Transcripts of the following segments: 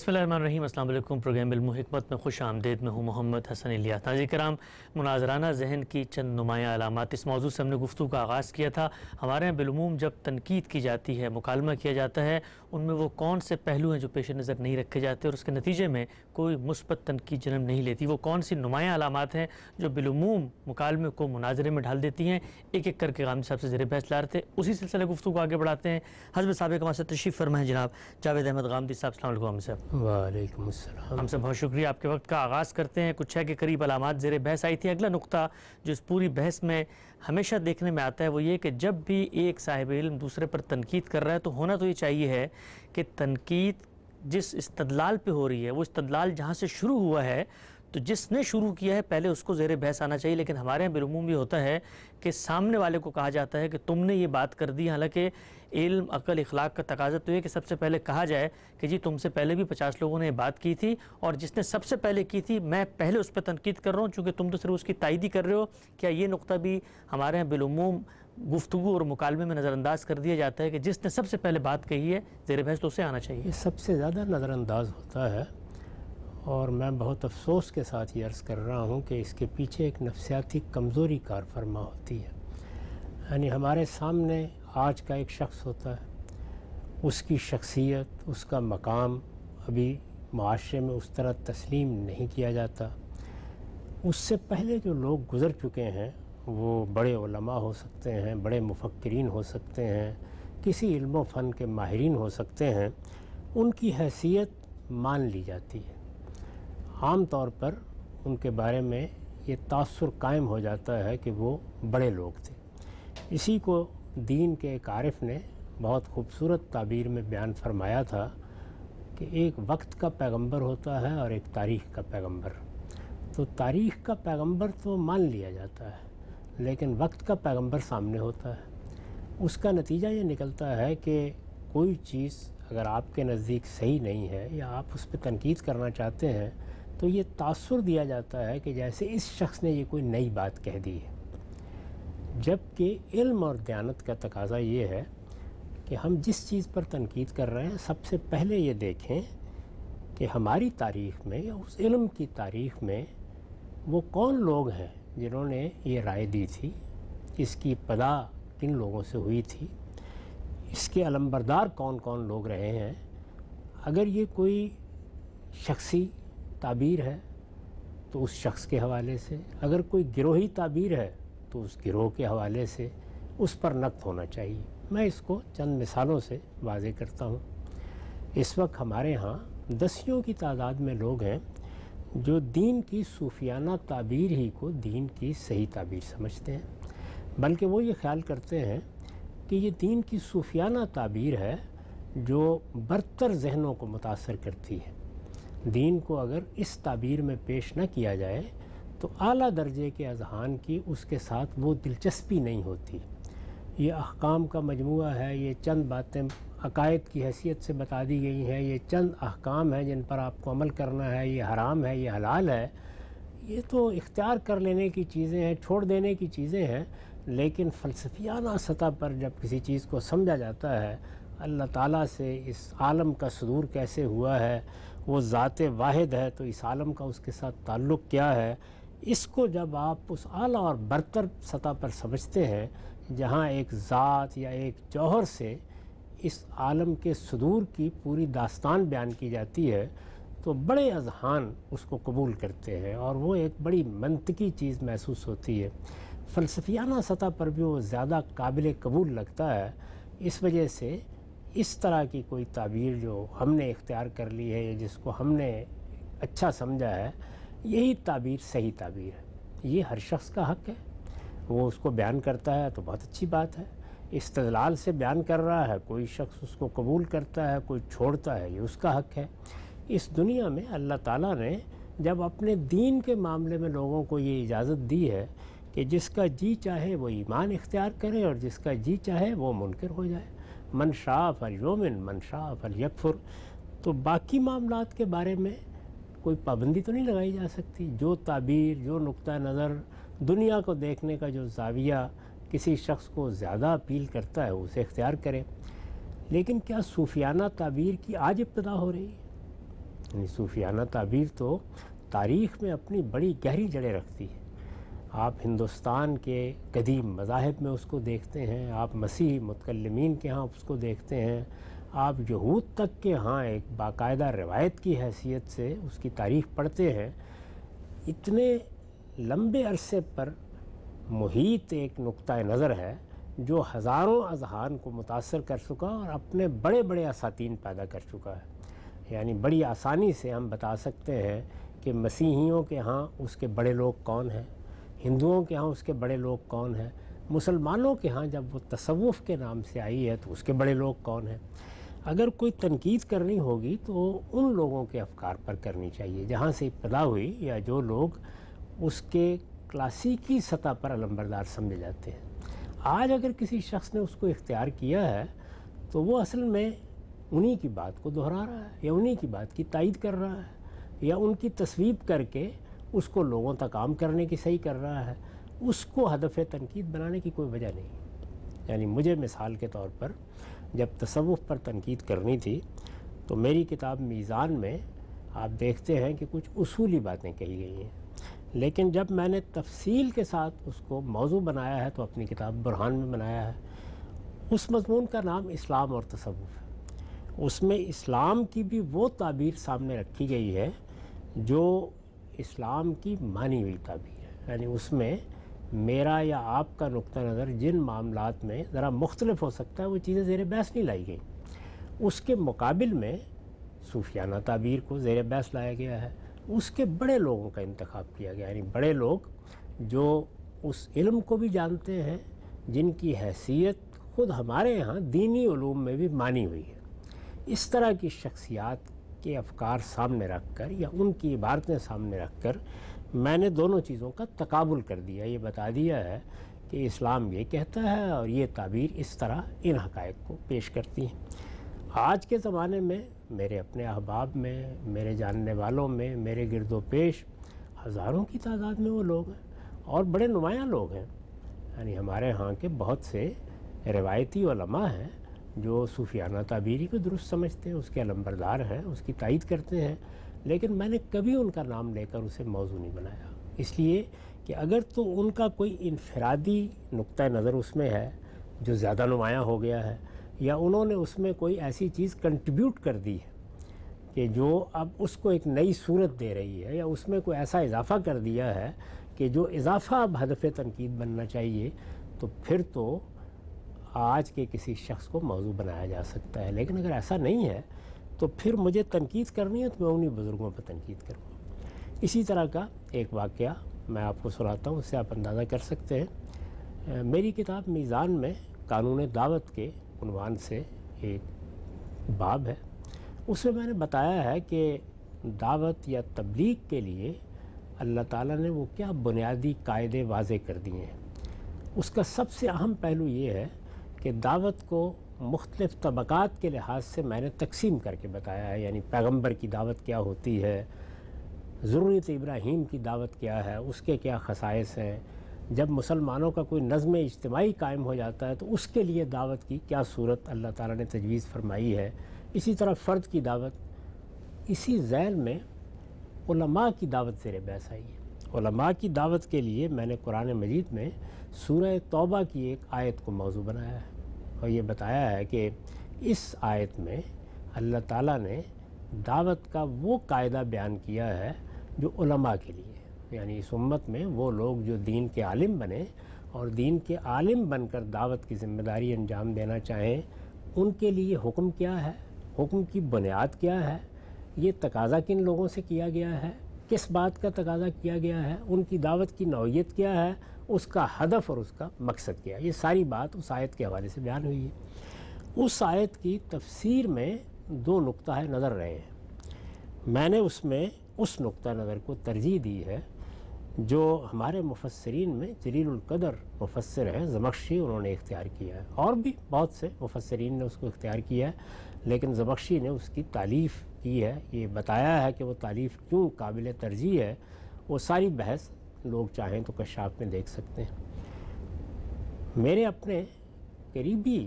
बिस्मिल्लाहिर्रहमानिर्रहीम अस्सलाम वालेकुम। प्रोग्राम इल्म ओ हिकमत में खुश आमदेद। मैं हूँ मोहम्मद हसन इलिया। नाज़रीन कराम, मुनाजराना जहन की चंद नुमाया अलामत, इस मौजू से हमने गुफ्तगू का आगाज़ किया था। हमारे यहाँ बिलुमूम जब तनकीद की जाती है, मुकालमा किया जाता है, उनमें वो कौन से पहलू हैं जो पेश नज़र नहीं रखे जाते और उसके नतीजे में कोई मुस्बत तनकीद जन्म नहीं लेती। वो कौन सी नुमाया अलामत हैं जो बिलुमूम मुकालमे को मुनाजरे में ढाल देती हैं। एक एक करके गामी साहब से ज़ेरे बहस लाते हैं, उसी सिलसिले गुफ्तगू को आगे बढ़ाते हैं। हज़रत साबिक़ हमारे साथ तशरीफ़ फरमाए जनाब जावेद अहमद गामिदी साहब। अस्सलाम वालेकुम। वालेकुम अस्सलाम। हमसे बहुत शुक्रिया। आपके वक्त का आगाज़ करते हैं। कुछ है के करीब अलामात ज़ेरे बहस आई थी। अगला नुक्ता जो इस पूरी बहस में हमेशा देखने में आता है वो ये कि जब भी एक साहिब इल्म दूसरे पर तनकीद कर रहा है तो होना तो ये चाहिए है कि तनकीद जिस इस्तदलाल पे हो रही है वो इस्तदलाल जहाँ से शुरू हुआ है तो जिसने शुरू किया है पहले उसको ज़ेरे बहस आना चाहिए। लेकिन हमारे यहाँ बिलुमूम भी होता है कि सामने वाले को कहा जाता है कि तुमने ये बात कर दी। हालांकि इल्म, अकल, इखलाक का तकाजा तो ये कि सबसे पहले कहा जाए कि जी तुमसे पहले भी 50 लोगों ने ये बात की थी और जिसने सबसे पहले की थी मैं पहले उस पर तनकीद कर रहा हूँ, चूँकि तुम तो सिर्फ उसकी तायदी कर रहे हो। क्या ये नुक्ता भी हमारे यहाँ बिलुमूम गुफ्तगू और मुकालमे में नज़रअंदाज कर दिया जाता है कि जिसने सबसे पहले बात कही है ज़ेरे बहस तो उसे आना चाहिए। ये सबसे ज़्यादा नज़रअंदाज होता है और मैं बहुत अफसोस के साथ ये अर्ज़ कर रहा हूँ कि इसके पीछे एक नफसियाती कमज़ोरी कार फरमा होती है। यानी हमारे सामने आज का एक शख्स होता है, उसकी शख्सियत, उसका मकाम अभी माशरे में उस तरह तस्लीम नहीं किया जाता। उससे पहले जो लोग गुज़र चुके हैं वो बड़े उलमा हो सकते हैं, बड़े मुफक्किरीन हो सकते हैं, किसी इल्म व फ़न के माहिरीन हो सकते हैं, उनकी हैसियत मान ली जाती है। आम तौर पर उनके बारे में ये तासुर कायम हो जाता है कि वो बड़े लोग थे। इसी को दीन के एक आरिफ ने बहुत खूबसूरत ताबीर में बयान फरमाया था कि एक वक्त का पैगंबर होता है और एक तारीख़ का पैगंबर। तो तारीख़ का पैगंबर तो मान लिया जाता है लेकिन वक्त का पैगंबर सामने होता है। उसका नतीजा ये निकलता है कि कोई चीज़ अगर आपके नज़दीक सही नहीं है या आप उस पर तनकीद करना चाहते हैं तो ये तासुर दिया जाता है कि जैसे इस शख्स ने ये कोई नई बात कह दी है। जबकि इल्म और दयानत का तकाज़ा ये है कि हम जिस चीज़ पर तनकीद कर रहे हैं सबसे पहले ये देखें कि हमारी तारीख़ में या उस इल्म की तारीख़ में वो कौन लोग हैं जिन्होंने ये राय दी थी, इसकी पदा किन लोगों से हुई थी, इसके अलम्बरदार कौन कौन लोग रहे हैं। अगर ये कोई शख्सी ताबीर है तो उस शख्स के हवाले से, अगर कोई गिरोही ताबीर है तो उस गिरोह के हवाले से उस पर नक़्द होना चाहिए। मैं इसको चंद मिसालों से वाज़े करता हूँ। इस वक्त हमारे यहाँ दसियों की तादाद में लोग हैं जो दीन की सूफियाना ताबीर ही को दीन की सही ताबीर समझते हैं, बल्कि वो ये ख्याल करते हैं कि ये दीन की सूफियाना ताबीर है जो बरतर जहनों को मुतासर करती है। दीन को अगर इस ताबीर में पेश न किया जाए तो आला दर्जे के अजहान की उसके साथ वो दिलचस्पी नहीं होती। ये अहकाम का मजमुआ है, ये चंद बातें अकायद की हैसियत से बता दी गई हैं, ये चंद अहकाम हैं जिन पर आपको अमल करना है, ये हराम है, ये हलाल है, ये तो इख्तियार कर लेने की चीज़ें हैं, छोड़ देने की चीज़ें हैं। लेकिन फ़लसफियाना सतह पर जब किसी चीज़ को समझा जाता है, अल्लाह ताला से इस आलम का सुदूर कैसे हुआ है, वो ज़ात वाहिद है तो इस आलम का उसके साथ ताल्लुक़ क्या है, इसको जब आप उस आला और बरतर सतह पर समझते हैं जहाँ एक ज़ात या एक जौहर से इस आलम के सुदूर की पूरी दास्तान बयान की जाती है तो बड़े अजहान उसको कबूल करते हैं और वो एक बड़ी मंतकी चीज़ महसूस होती है। फ़लसफियाना सतह पर भी वो ज़्यादा काबिल कबूल लगता है। इस वजह से इस तरह की कोई ताबीर जो हमने इख्तियार कर ली है या जिसको हमने अच्छा समझा है, यही ताबीर सही ताबीर है। ये हर शख्स का हक है, वो उसको बयान करता है तो बहुत अच्छी बात है। इस्तदलाल से बयान कर रहा है, कोई शख्स उसको कबूल करता है, कोई छोड़ता है, ये उसका हक है। इस दुनिया में अल्लाह ताला ने जब अपने दीन के मामले में लोगों को ये इजाज़त दी है कि जिसका जी चाहे वो ईमान इख्तियार करे और जिसका जी चाहे वो मुनकर हो जाए, मन शाह फलयोमिन मन शाह फलयकफुर। तो बाकी मामलात के बारे में कोई पाबंदी तो नहीं लगाई जा सकती। जो ताबीर, जो नुक्ता नज़र, दुनिया को देखने का जो जाविया किसी शख्स को ज़्यादा अपील करता है उसे इख्तियार करे। लेकिन क्या सूफियाना ताबीर की आज इब्तदा हो रही है? यानी सूफियाना ताबीर तो तारीख़ में अपनी बड़ी गहरी जड़ें रखती है। आप हिंदुस्तान के कदीम मज़ाहिब में उसको देखते हैं, आप मसीही मुतकल्लमीन के यहाँ उसको देखते हैं, आप यहूद तक के यहाँ एक बाकायदा रवायत की हैसियत से उसकी तारीख़ पढ़ते हैं। इतने लंबे अरसे पर मुहीत एक नुक्ता नज़र है जो हज़ारों अजहान को मुतासर कर चुका और अपने बड़े बड़े असातीन पैदा कर चुका है। यानी बड़ी आसानी से हम बता सकते हैं कि मसीहियों के यहाँ उसके बड़े लोग कौन हैं, हिंदुओं के यहाँ उसके बड़े लोग कौन हैं, मुसलमानों के यहाँ जब वो तसव्वुफ़ के नाम से आई है तो उसके बड़े लोग कौन हैं। अगर कोई तनकीद करनी होगी तो उन लोगों के अफकार पर करनी चाहिए जहाँ से इब्तिदा हुई या जो लोग उसके क्लासिकी सतह पर अलम्बरदार समझे जाते हैं। आज अगर किसी शख्स ने उसको इख्तियार किया है तो वो असल में उन्हीं की बात को दोहरा रहा है या उन्हीं की बात की तायद कर रहा है या उनकी तस्वीब करके उसको लोगों तक आम करने की सही कर रहा है। उसको हदफ़ तनकीद बनाने की कोई वजह नहीं। यानी मुझे मिसाल के तौर पर जब तसव्वुफ़ पर तनकीद करनी थी तो मेरी किताब मीज़ान में आप देखते हैं कि कुछ उसूली बातें कही गई हैं, लेकिन जब मैंने तफसील के साथ उसको मौजू बनाया है तो अपनी किताब बुरहान में बनाया है। उस मजमून का नाम इस्लाम और तसव्वुफ़ है। उसमें इस्लाम की भी वो ताबीर सामने रखी गई है जो इस्लाम की मानी हुई ताबीर है। यानी उसमें मेरा या आपका नुक्ता नज़र जिन मामलात में ज़रा मुख्तलिफ हो सकता है वो चीज़ें ज़ेर बहस नहीं लाई गई। उसके मुकाबिल में सूफियाना ताबीर को ज़ेर बहस लाया गया है। उसके बड़े लोगों का इंतखाब किया गया, यानी बड़े लोग जो उस इल्म को भी जानते हैं जिनकी हैसियत ख़ुद हमारे यहाँ दीनी उलूम में भी मानी हुई है। इस तरह की शख्सियात के अफकार सामने रख कर या उनकी इबारतें सामने रख कर मैंने दोनों चीज़ों का तकाबुल कर दिया, ये बता दिया है कि इस्लाम ये कहता है और ये ताबीर इस तरह इन हक़ायक़ को पेश करती है। आज के ज़माने में मेरे अपने अहबाब में, मेरे जानने वालों में, मेरे गिरदो पेश हज़ारों की तादाद में वो लोग हैं और बड़े नुमायाँ लोग हैं। यानी हमारे यहाँ के बहुत से रिवायती उलमा हैं जो सूफियाना ताबीरी को दुरुस्त समझते हैं, उसके अलम्बरदार हैं, उसकी तायद करते हैं, लेकिन मैंने कभी उनका नाम लेकर उसे मौजू नहीं बनाया। इसलिए कि अगर तो उनका कोई इनफरादी नुक्ता नज़र उसमें है जो ज़्यादा नुमायाँ हो गया है या उन्होंने उसमें कोई ऐसी चीज़ कंट्रीब्यूट कर दी है कि जो अब उसको एक नई सूरत दे रही है या उसमें कोई ऐसा इजाफ़ा कर दिया है कि जो इजाफ़ा अब हदफ़े तनकीद बनना चाहिए, तो फिर तो आज के किसी शख्स को मौजू बनाया जा सकता है। लेकिन अगर ऐसा नहीं है तो फिर मुझे तनकीद करनी है तो मैं उन्हीं बुज़ुर्गों पर तनकीद करूँगा। इसी तरह का एक वाक़या मैं आपको सुनाता हूँ, उससे आप अंदाज़ा कर सकते हैं। मेरी किताब मीज़ान में कानून दावत के उन्वान से एक बाब है, उसमें मैंने बताया है कि दावत या तबलीग के लिए अल्लाह ताला ने वो क्या बुनियादी कायदे वाज़े कर दिए हैं। उसका सबसे अहम पहलू ये है कि दावत को मुख्तलिफ़ तबक़ात के लिहाज से मैंने तकसीम करके बताया है। यानी पैगंबर की दावत क्या होती है, ज़ुर्रियत इब्राहीम की दावत क्या है, उसके क्या खसाइस हैं, जब मुसलमानों का कोई नज़म इज्तिमाई कायम हो जाता है तो उसके लिए दावत की क्या सूरत अल्लाह ताला ने तजवीज़ फरमाई है, इसी तरह फ़र्द की दावत। इसी जैल में उलमा की दावत ज़ेर बहस आई है। उलमा की दावत के लिए मैंने कुरान मजीद में सूरह तौबा की एक आयत को मौजू बनाया है और ये बताया है कि इस आयत में अल्लाह ताला ने दावत का वो कायदा बयान किया है जो उलमा के लिए, यानी इस उम्मत में वो लोग जो दीन के आलिम बने और दीन के आलिम बनकर दावत की ज़िम्मेदारी अंजाम देना चाहें, उनके लिए हुक्म क्या है, हुक्म की बुनियाद क्या है, ये तकाज़ा किन लोगों से किया गया है, किस बात का तकाज़ा किया गया है, उनकी दावत की नौयत क्या है, उसका हदफ़ और उसका मकसद क्या है, ये सारी बात उस आयत के हवाले से बयान हुई है। उस आयत की तफसीर में दो नुक्ता नज़र रहे हैं। मैंने उसमें उस नुक्ता नज़र को तरजीह दी है जो हमारे मुफस्सरीन में जलीलुल क़दर मुफस्सर हैं ज़मखशी, उन्होंने इख्तियार किया है और भी बहुत से मुफस्सरीन ने उसको इख्तियार किया है, लेकिन ज़मखशी ने उसकी तालीफ़ की है। ये बताया है कि वो तालीफ़ क्यों काबिल तरजीह है, वो सारी बहस लोग चाहें तो कशाफ में देख सकते हैं। मेरे अपने करीबी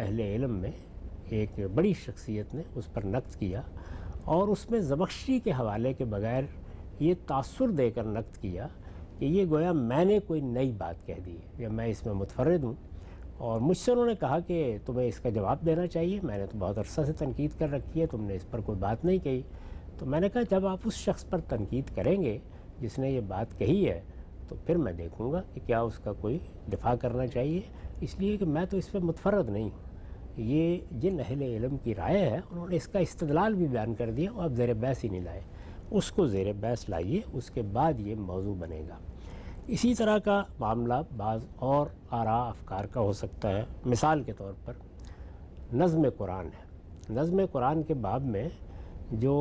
अहले इल्म में एक बड़ी शख्सियत ने उस पर नक़्द किया और उसमें ज़मखशी के हवाले के बग़ैर ये तासुर देकर नक़्द किया कि ये गोया मैंने कोई नई बात कह दी है या मैं इसमें मुतफरद हूँ। और मुझसे उन्होंने कहा कि तुम्हें इसका जवाब देना चाहिए, मैंने तो बहुत अरसा से तनकीद कर रखी है, तुमने इस पर कोई बात नहीं कही। तो मैंने कहा जब आप उस शख्स पर तनकीद करेंगे जिसने ये बात कही है तो फिर मैं देखूँगा कि क्या उसका कोई दिफा करना चाहिए, इसलिए कि मैं तो इस पर मुतफरद नहीं हूँ। ये जिन अहले इल्म की राय है उन्होंने इसका इस्तदलाल भी बयान कर दिया और आप ज़ेर बहस ही नहीं लाए, उसको ज़ेर बहस लाइए, उसके बाद ये मौजू बनेगा। इसी तरह का मामला बाज़ और आरा अफकार का हो सकता है। मिसाल के तौर पर नज़्म कुरान है, नज़्म कुरान के बाब में जो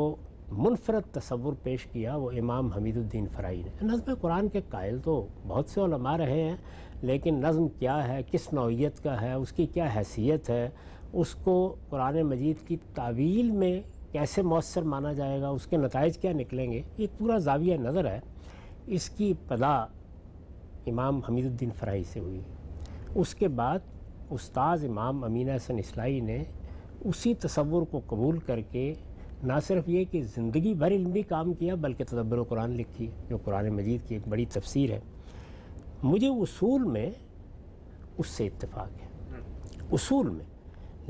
मुनफरद तसव्वुर पेश किया वो इमाम हमीदुद्दीन फ़राही ने। नज़्म कुरान के कायल तो बहुत से उलमा रहे हैं, लेकिन नज़्म क्या है, किस नौइयत का है, उसकी क्या हैसियत है, उसको कुरान मजीद की तावील में कैसे मौसर माना जाएगा, उसके नताइज क्या निकलेंगे, ये पूरा जाविया नज़र है। इसकी इब्तिदा इमाम हमीदुद्दीन फ़राही से हुई, उसके बाद उस्ताद इमाम अमीन अहसन इस्लाही ने उसी तसव्वुर को कबूल करके ना सिर्फ ये कि ज़िंदगी भर इल्मी काम किया बल्कि तदब्बुर कुरान लिखी जो कुरान मजीद की एक बड़ी तफसीर है। मुझे उसूल में उससे इत्तेफाक है, उसूल में,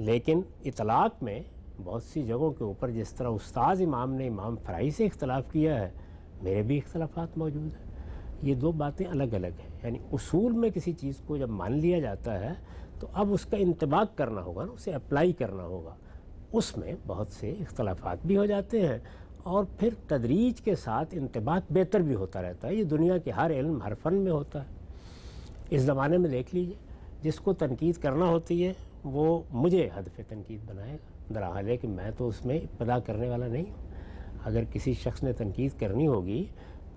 लेकिन इतलाक में बहुत सी जगहों के ऊपर जिस तरह उस्ताद इमाम ने इमाम फ़राही से इख्तलाफ किया है मेरे भी इख्तलाफात मौजूद हैं। ये दो बातें अलग अलग हैं, यानी उसूल में किसी चीज़ को जब मान लिया जाता है तो अब उसका इंतबाक करना होगा ना, उसे अप्लाई करना होगा, उसमें बहुत से इख्तलाफात भी हो जाते हैं और फिर तदरीज के साथ इंतबाक बेहतर भी होता रहता है। ये दुनिया के हर इल्म हर फन में होता है। इस ज़माने में देख लीजिए जिसको तनकीद करना होती है वो मुझे हदफ़ तनकीद बनाएगा, दरअसल है कि मैं तो उसमें इब्तिदा करने वाला नहीं हूँ। अगर किसी शख्स ने तनकीद करनी होगी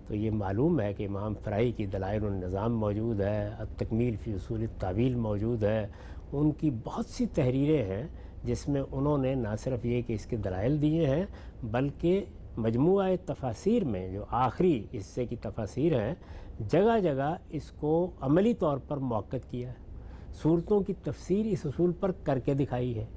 तो ये मालूम है कि इमाम फ़राही की दलाइल-उन-निज़ाम मौजूद है, अत-तकमील फ़ी उसूल तावील मौजूद है, उनकी बहुत सी तहरीरें हैं जिसमें उन्होंने ना सिर्फ ये कि इसके दलाइल दिए हैं बल्कि मजमुआ तफासिर में जो आखिरी हिस्से की तफासिर हैं जगह जगह इसको अमली तौर पर मौक़द किया है, सूरतों की तफसीर इस उसूल पर करके दिखाई है।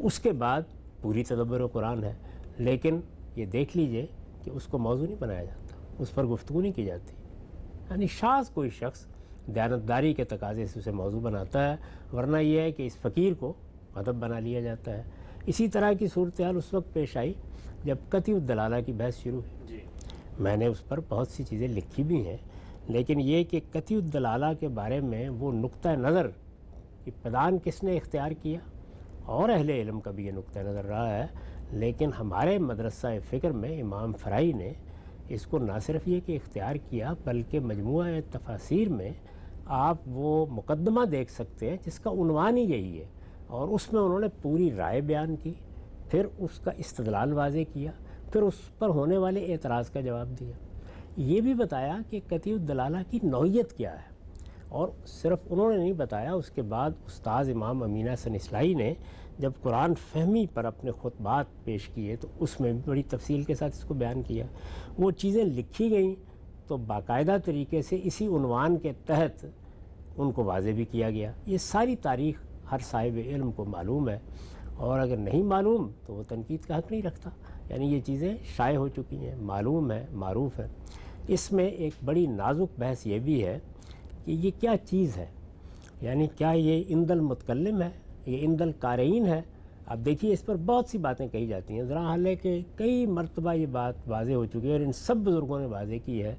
उसके बाद पूरी तदब्बर कुरान है, लेकिन ये देख लीजिए कि उसको मौजू नहीं बनाया जाता, उस पर गुफ्तगू नहीं की जाती। यानी शाज़ कोई शख्स दयानतदारी के तकाजे से उसे मौजू बनाता है, वरना यह है कि इस फ़कीर को अदब बना लिया जाता है। इसी तरह की सूरत हाल उस वक्त पेश आई जब कतई दलाला की बहस शुरू हुई। मैंने उस पर बहुत सी चीज़ें लिखी भी हैं, लेकिन ये कि कतई दलाला के बारे में वो नुक्ता नज़र कि प्रदान किसने इख्तियार किया, और अहले इल्म का भी ये नुक्ता नज़र रहा है, लेकिन हमारे मदरसा फ़िक्र में इमाम फ़राही ने इसको ना सिर्फ ये कि इख्तियार किया बल्कि मजमुआ तफासिर में आप वो मुकदमा देख सकते हैं जिसका उनवान ही यही है, और उसमें उन्होंने पूरी राय बयान की, फिर उसका इस्तदलाल वाज़े किया, फिर उस पर होने वाले एतराज़ का जवाब दिया, ये भी बताया कि कतई दलाला की नौइयत क्या है। और सिर्फ उन्होंने नहीं बताया, उसके बाद उस्ताद इमाम अमीन अहसन इस्लाही ने जब कुरान फहमी पर अपने खुतबात पेश किए तो उसमें भी बड़ी तफसील के साथ इसको बयान किया। वो चीज़ें लिखी गई तो बाकायदा तरीके से इसी उनवान के तहत उनको वाजे भी किया गया। ये सारी तारीख़ हर साहिब इल्म को मालूम है, और अगर नहीं मालूम तो वो तनकीद का हक़ नहीं रखता। यानी ये चीज़ें शाये हो चुकी हैं, मालूम है, मारूफ़ है। इसमें एक बड़ी नाजुक बहस ये भी है कि ये क्या चीज़ है, यानी क्या ये इंदल मुतकल्लिम है, ये इंदल क़ारीन है। अब देखिए इस पर बहुत सी बातें कही जाती हैं, ज़रा हालांकि कई मरतबा ये बात वाज़े हो चुकी है और इन सब बुज़ुर्गों ने वाज़े की है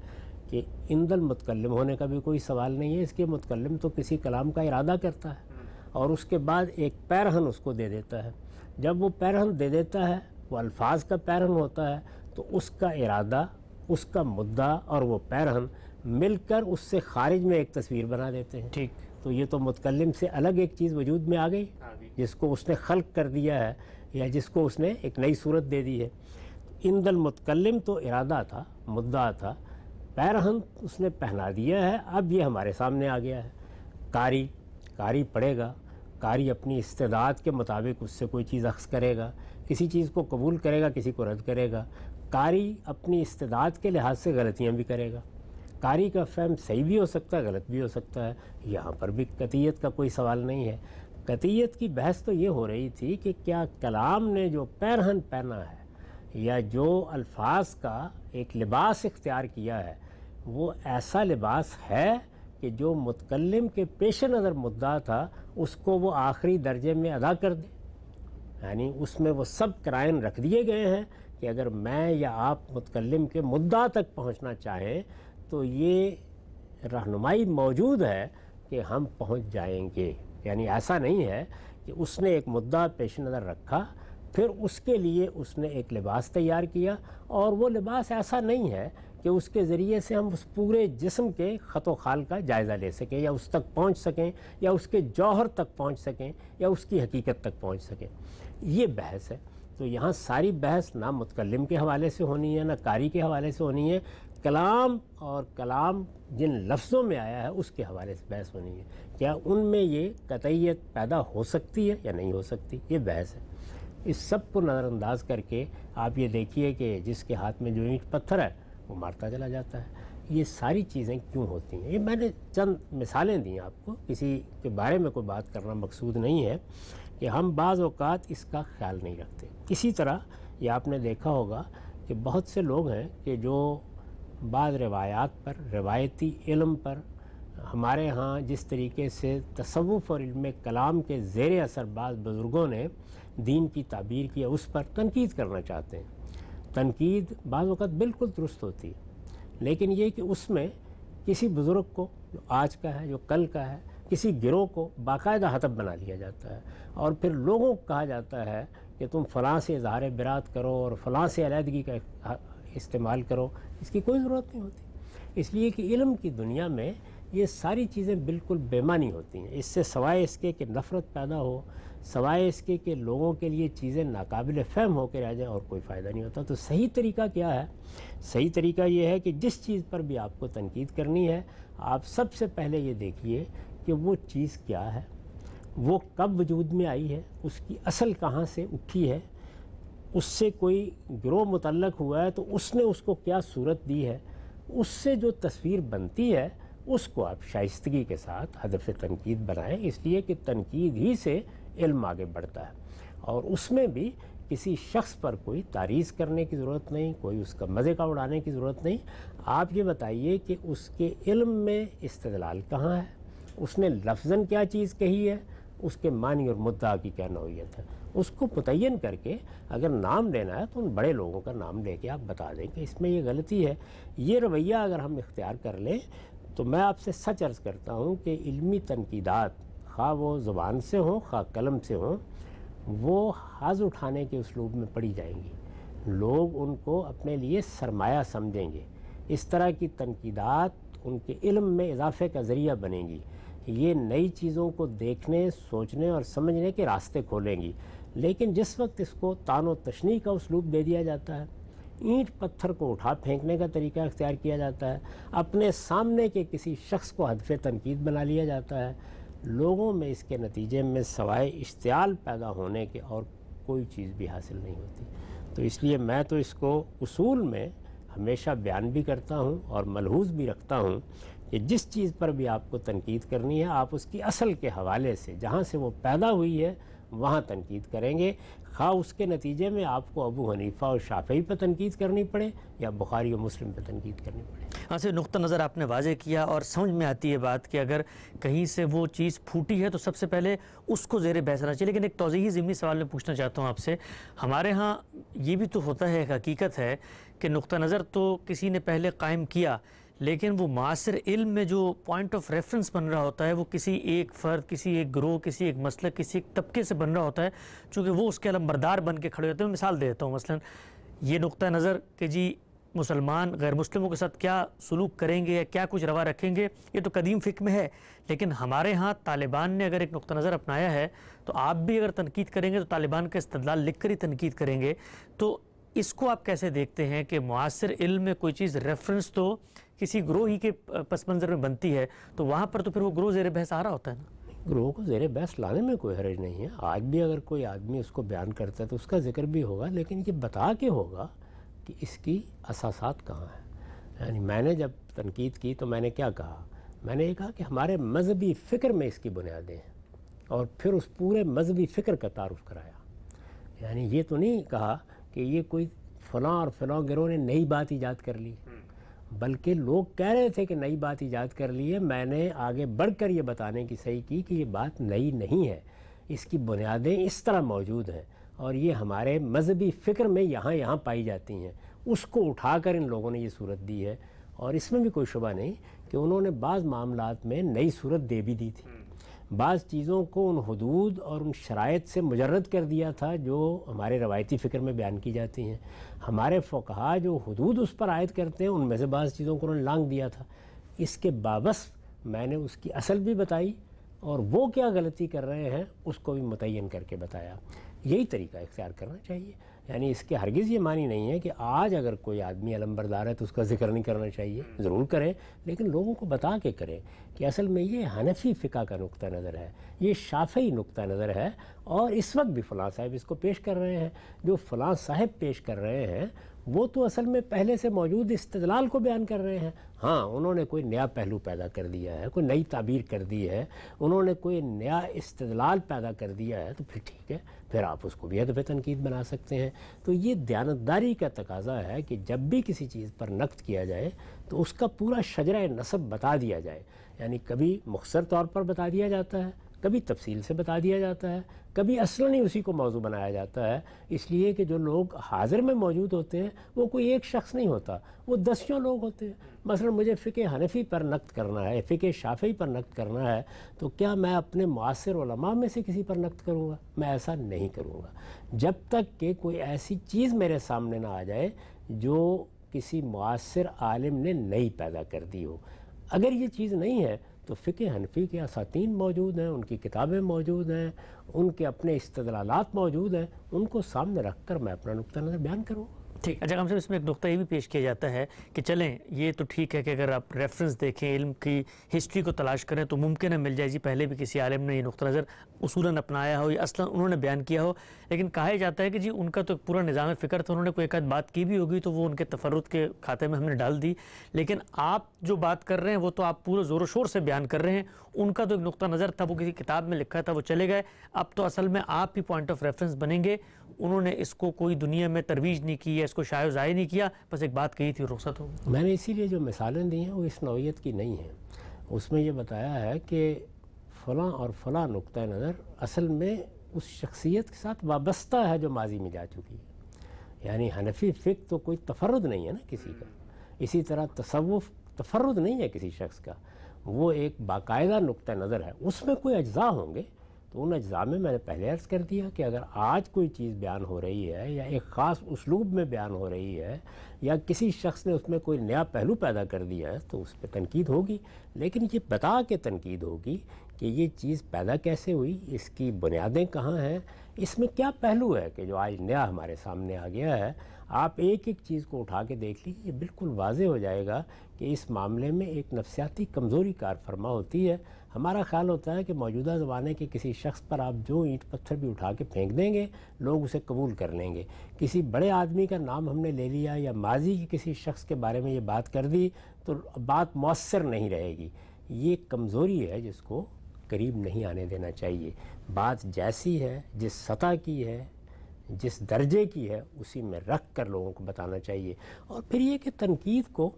कि इंदल मुतकल्लिम होने का भी कोई सवाल नहीं है। इसके मुतकल्लिम तो किसी कलाम का इरादा करता है और उसके बाद एक पैरहन उसको दे देता है। जब वो पैरहन दे देता है, वो अल्फाज का पैरहन होता है, तो उसका इरादा, उसका मुद्दा और वो पैरहन मिलकर उससे खारिज में एक तस्वीर बना देते हैं। ठीक, तो ये तो मुतकल्लिम से अलग एक चीज़ वजूद में आ गई जिसको उसने खल्क कर दिया है या जिसको उसने एक नई सूरत दे दी है। इंदल मुतकल्लिम तो इरादा था, मुद्दा था, पैरहन उसने पहना दिया है, अब ये हमारे सामने आ गया है। कारी पड़ेगा, कारी अपनी इस्तेदाद के मुताबिक उससे कोई चीज़ अक्स करेगा, किसी चीज़ को कबूल करेगा, किसी को रद्द करेगा। कारी अपनी इस्तेदाद के लिहाज से गलतियाँ भी करेगा। कारी का फहम सही भी हो सकता है, गलत भी हो सकता है, यहाँ पर भी कतियत का कोई सवाल नहीं है। कतियत की बहस तो ये हो रही थी कि क्या कलाम ने जो पैरहन पहना है या जो अल्फाज का एक लिबास इख्तियार किया है वो ऐसा लिबास है कि जो मुतकल्लिम के पेश नज़र मुद्दा था उसको वो आखिरी दर्जे में अदा कर दे, यानी उसमें वो सब कराइन रख दिए गए हैं कि अगर मैं या आप मुतकल्लिम के मुद्दा तक पहुंचना चाहें तो ये रहनुमाई मौजूद है कि हम पहुंच जाएंगे। यानी ऐसा नहीं है कि उसने एक मुद्दा पेश नज़र रखा फिर उसके लिए उसने एक लिबास तैयार किया और वो लिबास ऐसा नहीं है कि उसके ज़रिए से हम उस पूरे जिस्म के ख़तो ख़ाल का जायज़ा ले सकें या उस तक पहुंच सकें या उसके जौहर तक पहुंच सकें या उसकी हकीकत तक पहुंच सकें। ये बहस है। तो यहाँ सारी बहस ना मुतकल्लिम के हवाले से होनी है ना कारी के हवाले से होनी है, कलाम और कलाम जिन लफ्ज़ों में आया है उसके हवाले से बहस होनी है। क्या उनमें ये कतईयत पैदा हो सकती है या नहीं हो सकती, ये बहस है। इस सब को नज़रअंदाज करके आप ये देखिए कि जिसके हाथ में जो ईंट पत्थर है वो मारता चला जाता है। ये सारी चीज़ें क्यों होती हैं, ये मैंने चंद मिसालें दी आपको, किसी के बारे में कोई बात करना मकसूद नहीं है कि हम बाज़ औक़ात इसका ख्याल नहीं रखते। इसी तरह ये आपने देखा होगा कि बहुत से लोग हैं कि जो बाद रिवायात पर, रिवायती इल्म पर, हमारे यहाँ जिस तरीके से तसव्वुफ़ और इल्म कलाम के ज़ेर असर बाज़ बुज़ुर्गों ने दीन की ताबीर की है, उस पर तनकीद करना चाहते हैं। तनकीद बाज़ वक़्त बिल्कुल दुरुस्त होती है, लेकिन ये कि उसमें किसी बुज़ुर्ग को जो आज का है जो कल का है किसी गिरोह को बाकायदा हतब बना लिया जाता है और फिर लोगों को कहा जाता है कि तुम फ़लाँ से इज़हार बिरात करो और फ़लाँ से अलहदगी का इस्तेमाल करो। इसकी कोई ज़रूरत नहीं होती, इसलिए कि इल्म की दुनिया में ये सारी चीज़ें बिल्कुल बेमानी होती हैं। इससे सवाए इसके कि नफ़रत पैदा हो, सवाए इसके कि लोगों के लिए चीज़ें नाकाबिल फ़हम होकर आ जाएँ, और कोई फ़ायदा नहीं होता। तो सही तरीका क्या है? सही तरीका ये है कि जिस चीज़ पर भी आपको तनकीद करनी है आप सबसे पहले ये देखिए कि वो चीज़ क्या है, वो कब वजूद में आई है, उसकी असल कहाँ से उठी है, उससे कोई गिरोह मुतल्लक हुआ है तो उसने उसको क्या सूरत दी है, उससे जो तस्वीर बनती है उसको आप शाइस्तगी के साथ हदफ़ तनकीद बनाएं। इसलिए कि तनकीद ही से इल्म आगे बढ़ता है। और उसमें भी किसी शख्स पर कोई तारीज़ करने की ज़रूरत नहीं, कोई उसका मज़े का उड़ाने की ज़रूरत नहीं। आप ये बताइए कि उसके इल्म में इस्तेदलाल कहाँ है, उसने लफ्ज़न क्या चीज़ कही है, उसके मानी और मुद्दा की क्या नौयत है, उसको मुतय्यन करके अगर नाम लेना है तो उन बड़े लोगों का नाम लेके आप बता दें कि इसमें ये गलती है। ये रवैया अगर हम इख्तियार कर लें तो मैं आपसे सच अर्ज़ करता हूँ कि इल्मी तनकीदात खा वो ज़ुबान से हों खा कलम से हों वो हाथ उठाने के उसलूब में पढ़ी जाएंगी। लोग उनको अपने लिए सरमाया समझेंगे। इस तरह की तनकीदात उनके इल्म में इजाफे का ज़रिया बनेंगी। ये नई चीज़ों को देखने, सोचने और समझने के रास्ते खोलेंगी। लेकिन जिस वक्त इसको तानो तशनी का उसलूब दे दिया जाता है, ईंट पत्थर को उठा फेंकने का तरीका इख्तियार किया जाता है, अपने सामने के किसी शख्स को हदफ़ तनकीद बना लिया जाता है, लोगों में इसके नतीजे में सवाए इश्तियाल पैदा होने के और कोई चीज़ भी हासिल नहीं होती। तो इसलिए मैं तो इसको उसूल में हमेशा बयान भी करता हूँ और मलहूज़ भी रखता हूँ कि जिस चीज़ पर भी आपको तनकीद करनी है आप उसकी असल के हवाले से, जहाँ से वो पैदा हुई है वहाँ तनकीद करेंगे। खा उसके नतीजे में आपको अबू हनीफ़ा और शाफ़ई पर तनकीद करनी पड़े या बुखारी और मुस्लिम पर तनकीद करनी पड़े। हाँ, से नुक़्ता नज़र आपने वाजे किया और समझ में आती है बात कि अगर कहीं से वो चीज़ फूटी है तो सबसे पहले उसको ज़ेर बहस आना चाहिए। लेकिन एक तौज़ीही ज़िम्नी सवाल मैं पूछना चाहता हूँ आपसे। हमारे यहाँ ये भी तो होता है, एक हकीकत है कि नुक़्ता नज़र तो किसी ने पहले कायम किया, लेकिन वो मासिर इल्म में जो पॉइंट ऑफ रेफरेंस बन रहा होता है वो किसी एक फ़र्द, किसी एक ग्रोह, किसी एक मसलक, किसी एक तबके से बन रहा होता है, चूँकि वो उसके अलमबरदार बन के खड़े होते हैं। मैं मिसाल दे देता हूँ, मसलन ये नुक्ता नज़र कि जी मुसलमान गैर मुस्लिमों के साथ क्या सलूक करेंगे या क्या कुछ रवा रखेंगे, ये तो कदीम फ़िक़्ह में है। लेकिन हमारे यहाँ तालिबान ने अगर एक नुक्ता नज़र अपनाया है तो आप भी अगर तनकीद करेंगे तो तालिबान का इस्तदलाल लिख कर ही तनकीद करेंगे। तो इसको आप कैसे देखते हैं कि मुआसिर इल्म में कोई चीज़ रेफरेंस तो किसी ग्रोह ही के पस मंज़र में बनती है तो वहाँ पर तो फिर वो ग्रोह ज़ेर बहस आ रहा होता है ना? ग्रोह को ज़ेर बहस लाने में कोई हरज नहीं है। आज भी अगर कोई आदमी उसको बयान करता है तो उसका ज़िक्र भी होगा, लेकिन ये बता के होगा कि इसकी असासात कहाँ है। यानी मैंने जब तनकीद की तो मैंने क्या कहा, मैंने ये कहा कि हमारे मजहबी फ़िक्र में इसकी बुनियादें हैं, और फिर उस पूरे मजहबी फ़िक्र का तारुफ कराया। यानी ये तो नहीं कहा कि ये कोई फ़लाँ और फ़लाँ गिरोह ने नई बात ईजाद कर ली, बल्कि लोग कह रहे थे कि नई बात ईजाद कर ली है, मैंने आगे बढ़कर ये बताने की सही की कि ये बात नई नहीं है, इसकी बुनियादें इस तरह मौजूद हैं और ये हमारे मजहबी फ़िक्र में यहाँ यहाँ पाई जाती हैं। उसको उठाकर इन लोगों ने ये सूरत दी है और इसमें भी कोई शुबा नहीं कि उन्होंने बाज़ मामलात में नई सूरत दे भी दी थी, बाज़ चीज़ों को उन हदूद और उन शराइत से मुजर्रद कर दिया था जो हमारे रवायती फ़िक्र में बयान की जाती हैं। हमारे फ़ुक़हा जो हदूद उस पर आयद करते हैं उनमें से बाज़ चीज़ों को उन्होंने लांग दिया था। इसके बावजूद मैंने उसकी असल भी बताई और वो क्या गलती कर रहे हैं उसको भी मुतय्यन करके बताया। यही तरीका इख्तियार करना चाहिए, यानी इसके हरगिज़ ये मानी नहीं है कि आज अगर कोई आदमी अलमबरदार है तो उसका ज़िक्र नहीं करना चाहिए, ज़रूर करें, लेकिन लोगों को बता के करें कि असल में ये हनफी फ़िक़ा का नुक्ता नज़र है, ये शाफ़ई नुक्ता नज़र है और इस वक्त भी फ़लाँ साहब इसको पेश कर रहे हैं। जो फ़लाँ साहब पेश कर रहे हैं वो तो असल में पहले से मौजूद इस्तदलाल को बयान कर रहे हैं। हाँ, उन्होंने कोई नया पहलू पैदा कर दिया है, कोई नई ताबीर कर दी है, उन्होंने कोई नया इस्तदलाल पैदा कर दिया है, तो फिर ठीक है, फिर आप उसको भी अदब तनकीद बना सकते हैं। तो ये दयानतदारी का तकाजा है कि जब भी किसी चीज़ पर नक़्द किया जाए तो उसका पूरा शजरा नसब बता दिया जाए, यानी कभी मुख्तसर तौर पर बता दिया जाता है, कभी तफसील से बता दिया जाता है, कभी असलन ही उसी को मौजू बनाया जाता है, इसलिए कि जो लोग हाज़िर में मौजूद होते हैं वो कोई एक शख्स नहीं होता, वो दसियों लोग होते हैं। मसलन मुझे फ़िक़े हनफ़ी पर नक़्द करना है, फ़िक़े शाफ़ई पर नक़्द करना है, तो क्या मैं अपने मुआसिर उलमा में से किसी पर नक़्द करूँगा? मैं ऐसा नहीं करूँगा जब तक कि कोई ऐसी चीज़ मेरे सामने ना आ जाए जो किसी मुआसिर आलिम ने नहीं पैदा कर दी हो। अगर ये चीज़ नहीं है तो फ़िक़े हनफ़ी के असातीन मौजूद हैं, उनकी किताबें मौजूद हैं, उनके अपने इस्तदलालात मौजूद हैं, उनको सामने रख कर मैं अपना नुक्ता नज़र बयान करूँ। ठीक, अच्छा, कम से कम इसमें एक नुक्ता ये भी पेश किया जाता है कि चलें ये तो ठीक है कि अगर आप रेफरेंस देखें, इल्म की हिस्ट्री को तलाश करें तो मुमकिन है मिल जाए जी पहले भी किसी आलिम ने ये नुक्ता नज़र उसूलन अपनाया हो या असला उन्होंने बयान किया हो, लेकिन कहा जाता है कि जी उनका तो पूरा निज़ाम फ़िक्र था, उन्होंने कोई एक आध बात की भी होगी तो वो उनके तफरुद के खाते में हमने डाल दी, लेकिन आप जो बात कर रहे हैं वो तो आप पूरे ज़ोर शोर से बयान कर रहे हैं। उनका तो एक नुक्ता नज़र था, वो किसी किताब में लिखा था, वो चले गए, अब तो असल में आप ही पॉइंट ऑफ रेफरेंस बनेंगे। उन्होंने इसको कोई दुनिया में तरवीज नहीं की है, इसको शायद ज़ाहिर नहीं किया, बस एक बात कही थी रुखसत हो। मैंने इसीलिए जो मिसालें दी हैं वो इस नौयत की नहीं है, उसमें यह बताया है कि फ़लाँ और फ़लाँ नुक्ता नज़र असल में उस शख्सियत के साथ वाबस्ता है जो माजी में जा चुकी है। यानी हनफी फ़िक़्ह तो कोई तफरुद नहीं है ना किसी का, इसी तरह तसव्वुफ़ तफरुद नहीं है किसी शख्स का, वो एक बाकायदा नुक्ता नज़र है। उसमें कोई अज्जा होंगे तो उन अज्जा में मैंने पहले अर्ज़ कर दिया कि अगर आज कोई चीज़ बयान हो रही है या एक ख़ास उसलूब में बयान हो रही है या किसी शख्स ने उसमें कोई नया पहलू पैदा कर दिया है तो उस पर तनकीद होगी, लेकिन ये बता के तनकीद होगी कि ये चीज़ पैदा कैसे हुई, इसकी बुनियादें कहाँ हैं, इसमें क्या पहलू है कि जो आज नया हमारे सामने आ गया है। आप एक एक चीज़ को उठा के देख लीजिए, ये बिल्कुल वाज़ेह हो जाएगा कि इस मामले में एक नफसियाती कमज़ोरी कारफरमा होती है। हमारा ख्याल होता है कि मौजूदा ज़माने के किसी शख्स पर आप जो ईंट पत्थर भी उठा के फेंक देंगे लोग उसे कबूल कर लेंगे। किसी बड़े आदमी का नाम हमने ले लिया या माजी के किसी शख्स के बारे में ये बात कर दी तो बात मौसर नहीं रहेगी। ये कमज़ोरी है जिसको करीब नहीं आने देना चाहिए। बात जैसी है, जिस सतह की है, जिस दर्जे की है, उसी में रख कर लोगों को बताना चाहिए। और फिर ये कि तनकीद को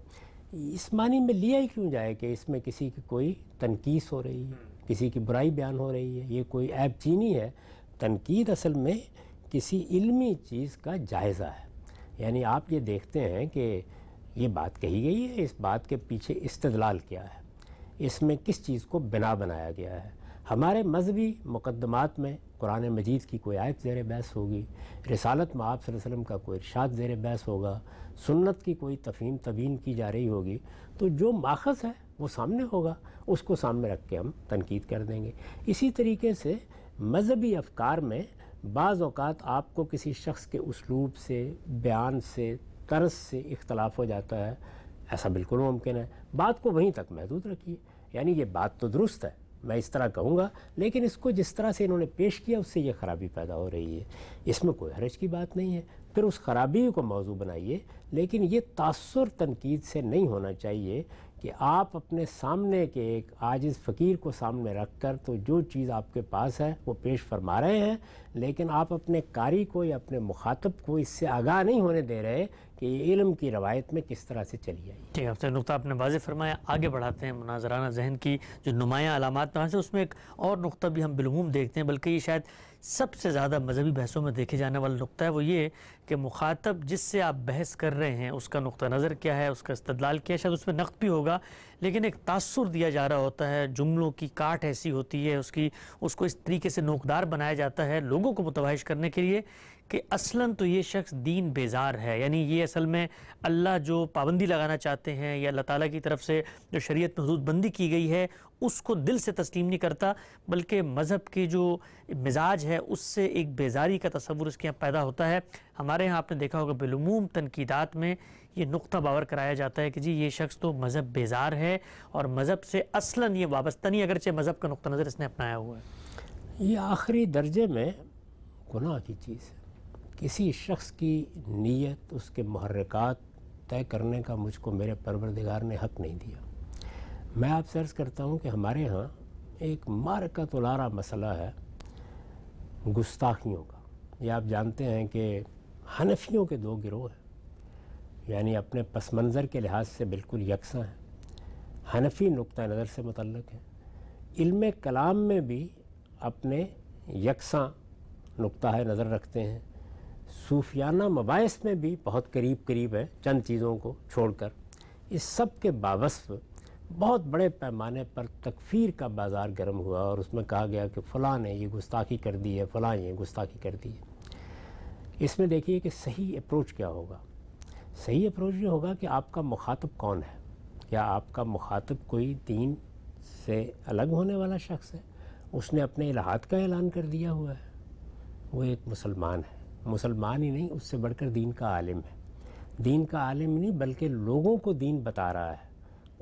इस मानी में लिया ही क्यों जाए कि इसमें किसी की कोई तनकीस हो रही है, किसी की बुराई बयान हो रही है, ये कोई ऐब चीनी है। तनकीद असल में किसी इल्मी चीज़ का जायज़ा है, यानी आप ये देखते हैं कि ये बात कही गई है, इस बात के पीछे इस्तदलाल क्या है, इसमें किस चीज़ को बिना बनाया गया है। हमारे मजहबी मुकदमात में कुरान मजीद की कोई आयत ज़ेर बहस होगी, रिसालत में आप सल्लल्लाहु अलैहि वसल्लम का कोई इरशाद ज़ेर बहस होगा, सुन्नत की कोई तफहीम तबीन की जा रही होगी, तो जो माखज़ है वो सामने होगा, उसको सामने रख के हम तनकीद कर देंगे। इसी तरीके से मजहबी अफकार में बाज़ औक़ात आपको किसी शख्स के उसलूब से, बयान से, तर्ज से इख्तलाफ हो जाता है, ऐसा बिल्कुल मुमकिन है। बात को वहीं तक महदूद रखिए, यानी ये बात तो दुरुस्त है, मैं इस तरह कहूँगा, लेकिन इसको जिस तरह से इन्होंने पेश किया उससे ये ख़राबी पैदा हो रही है, इसमें कोई हरज की बात नहीं है। फिर उस खराबी को मौजू बनाइए, लेकिन ये तासुर तनकीद से नहीं होना चाहिए कि आप अपने सामने के एक आजिज़ फ़कीर को सामने रखकर तो जो चीज़ आपके पास है वो पेश फरमा रहे हैं, लेकिन आप अपने कारी को या अपने मुखातब को इससे आगाह नहीं होने दे रहे कि ये इल्म की रवायत में किस तरह से चली आई। ठीक है, अब नुकता आपने वाज़े फरमाया। आगे बढ़ाते हैं मुनाजराना जहन की जो नुमाया अलामात में से उसमें एक और नुकता भी हम बिलूम देखते हैं, बल्कि ये शायद सबसे ज़्यादा मजहबी बहसों में देखे जाने वाला नुकता है। वो ये कि मुखातब जिससे आप बहस कर रहे हैं उसका नुक्ता नज़र क्या है, उसका इस्तदलाल क्या है, शायद उसमें नक़्द भी होगा, लेकिन एक तासुर दिया जा रहा होता है, जुमलों की काट ऐसी होती है, उसको इस तरीके से नोकदार बनाया जाता है लोगों को मुतवाहिश करने के लिए कि असलन तो ये शख्स दीन बेजार है। यानी ये असल में अल्लाह जो पाबंदी लगाना चाहते हैं या अल्लाह ताला की तरफ से जो शरीयत में हुदूदबंदी की गई है उसको दिल से तस्लीम नहीं करता, बल्कि मज़हब के जो मिजाज है उससे एक बेजारी का तस्वुर इसके यहाँ पैदा होता है। हमारे यहाँ आपने देखा होगा बिलुमूम तनकीदात में ये नुक्ता बावर कराया जाता है कि जी ये शख्स तो मज़हब बेजार है और मज़हब से असलन ये वाबस्ता नहीं, अगरचे मज़हब का नुक्ता नज़र इसने अपनाया हुआ है। ये आखिरी दर्जे में गुनाह की चीज़ है। किसी शख्स की नीयत, उसके महर्रकात तय करने का मुझको मेरे परवरदिगार ने हक़ नहीं दिया। मैं आपसे अर्ज़ करता हूँ कि हमारे यहाँ एक मारकतुल आरा मसला है गुस्ताखियों का। ये आप जानते हैं कि हनफियों के दो गिरोह हैं, यानी अपने पस मंज़र के लिहाज से बिल्कुल यकसा हैं। हनफी नुक्ता नज़र से मुतल्लक़ हैं, इल्म कलाम में भी अपने यकसा नुक्ता है नज़र रखते हैं। सूफियाना मबाइस में भी बहुत करीब करीब है, चंद चीज़ों को छोड़कर। इस सब के बावस्फ़ बहुत बड़े पैमाने पर तकफ़ीर का बाज़ार गर्म हुआ और उसमें कहा गया कि फ़लाँ ने ये गुस्ताखी कर दी है, फ़लाँ ये गुस्ताखी कर दी है। इसमें देखिए कि सही अप्रोच क्या होगा। सही अप्रोच ये होगा कि आपका मुखातब कौन है। क्या आपका मुखातब कोई दीन से अलग होने वाला शख्स है, उसने अपने इलाहात का ऐलान कर दिया हुआ है, वो एक मुसलमान है, मुसलमान ही नहीं उससे बढ़कर दीन का आलिम है, दीन का आलिम नहीं बल्कि लोगों को दीन बता रहा है,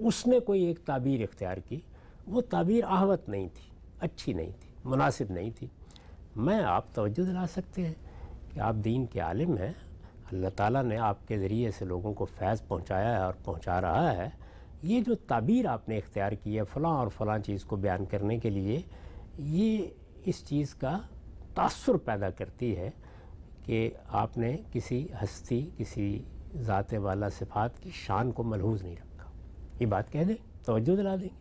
उसने कोई एक ताबीर इख्तियार की, वो ताबीर आहवत नहीं थी, अच्छी नहीं थी, मुनासिब नहीं थी। मैं आप तवज्जो दिला सकते हैं कि आप दीन के आलिम हैं, अल्लाह ताला ने आपके ज़रिए से लोगों को फैज़ पहुँचाया है और पहुँचा रहा है। ये जो ताबीर आपने इख्तियार की है फ़लाँ और फ़लाँ चीज़ को बयान करने के लिए, ये इस चीज़ का तासुर पैदा करती है कि आपने किसी हस्ती, किसी ज़ाते वाला सिफात की शान को मलहूज़ नहीं रखा। ये बात कह दें, तवज्जो दिला देंगे,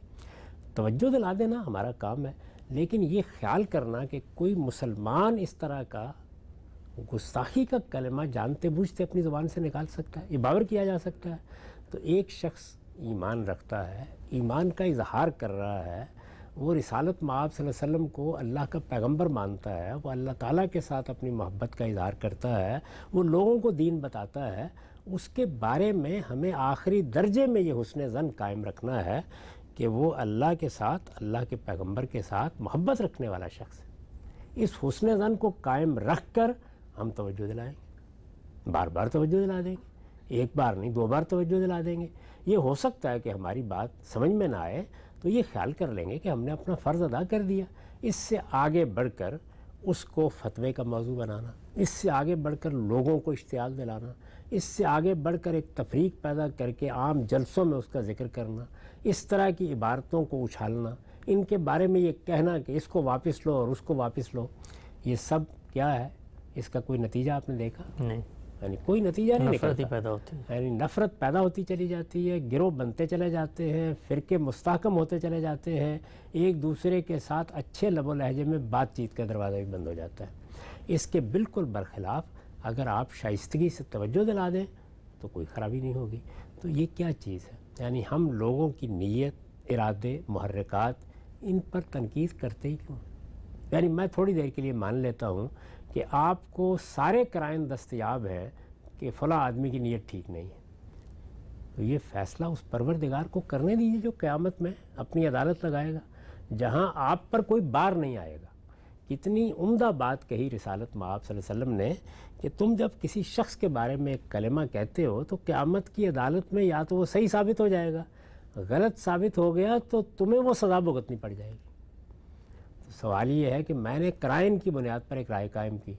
तवज्जो दिला देना हमारा काम है, लेकिन ये ख्याल करना कि कोई मुसलमान इस तरह का गुस्ताखी का कलमा जानते बूझते अपनी ज़ुबान से निकाल सकता है, ये बावर किया जा सकता है। तो एक शख्स ईमान रखता है, ईमान का इजहार कर रहा है, वो रिसालत माब सल्लल्लाहु अलैहि वसल्लम को अल्लाह का पैगंबर मानता है, वो अल्लाह ताला के साथ अपनी मोहब्बत का इजहार करता है, वो लोगों को दीन बताता है, उसके बारे में हमें आखिरी दर्जे में ये हुस्न ज़न कायम रखना है कि वो अल्लाह के साथ, अल्लाह के पैगंबर के साथ मोहब्बत रखने वाला शख्स है। इस हुस्न ज़न को कायम रख कर हम तवज्जो दिलाएँगे, बार बार तवज्जो दिला देंगे, एक बार नहीं दो बार तवज्जो दिला देंगे। ये हो सकता है कि हमारी बात समझ में ना आए तो ये ख्याल कर लेंगे कि हमने अपना फ़र्ज़ अदा कर दिया। इससे आगे बढ़कर उसको फतवे का मौजू बनाना, इससे आगे बढ़कर लोगों को इश्तियाल दिलाना, इससे आगे बढ़कर एक तफरीक पैदा करके आम जलसों में उसका ज़िक्र करना, इस तरह की इबारतों को उछालना, इनके बारे में ये कहना कि इसको वापस लो और उसको वापस लो, ये सब क्या है, इसका कोई नतीजा आपने देखा नहीं, यानी कोई नतीजा नहीं निकलता, पैदा होती है, यानी नफ़रत पैदा होती चली जाती है, गिरोह बनते चले जाते हैं, फ़िरके मुस्ताकम होते चले जाते हैं, एक दूसरे के साथ अच्छे लबो लहजे में बातचीत का दरवाज़ा भी बंद हो जाता है। इसके बिल्कुल बरखिलाफ अगर आप शाइस्तगी से तवज्जो दिला दें तो कोई ख़राबी नहीं होगी। तो ये क्या चीज़ है, यानी हम लोगों की नीयत, इरादे, मुहर्रिकात, इन पर तनकीद करते ही क्यों। यानी मैं थोड़ी देर के लिए मान लेता हूँ कि आपको सारे कराइन दस्तयाब हैं कि फ़लाँ आदमी की नीयत ठीक नहीं है, तो ये फ़ैसला उस परवरदिगार को करने दीजिए जो क़यामत में अपनी अदालत लगाएगा, जहाँ आप पर कोई बार नहीं आएगा। कितनी उम्दा बात कही रिसालत माब सल्लल्लाहु अलैहि वसल्लम ने कि तुम जब किसी शख्स के बारे में एक कलमा कहते हो तो क़यामत की अदालत में या तो वो सही साबित हो जाएगा, गलत साबित हो गया तो तुम्हें वो सज़ा भुगतनी पड़ जाएगी। सवाल ये है कि मैंने क्राइन की बुनियाद पर एक राय कायम की,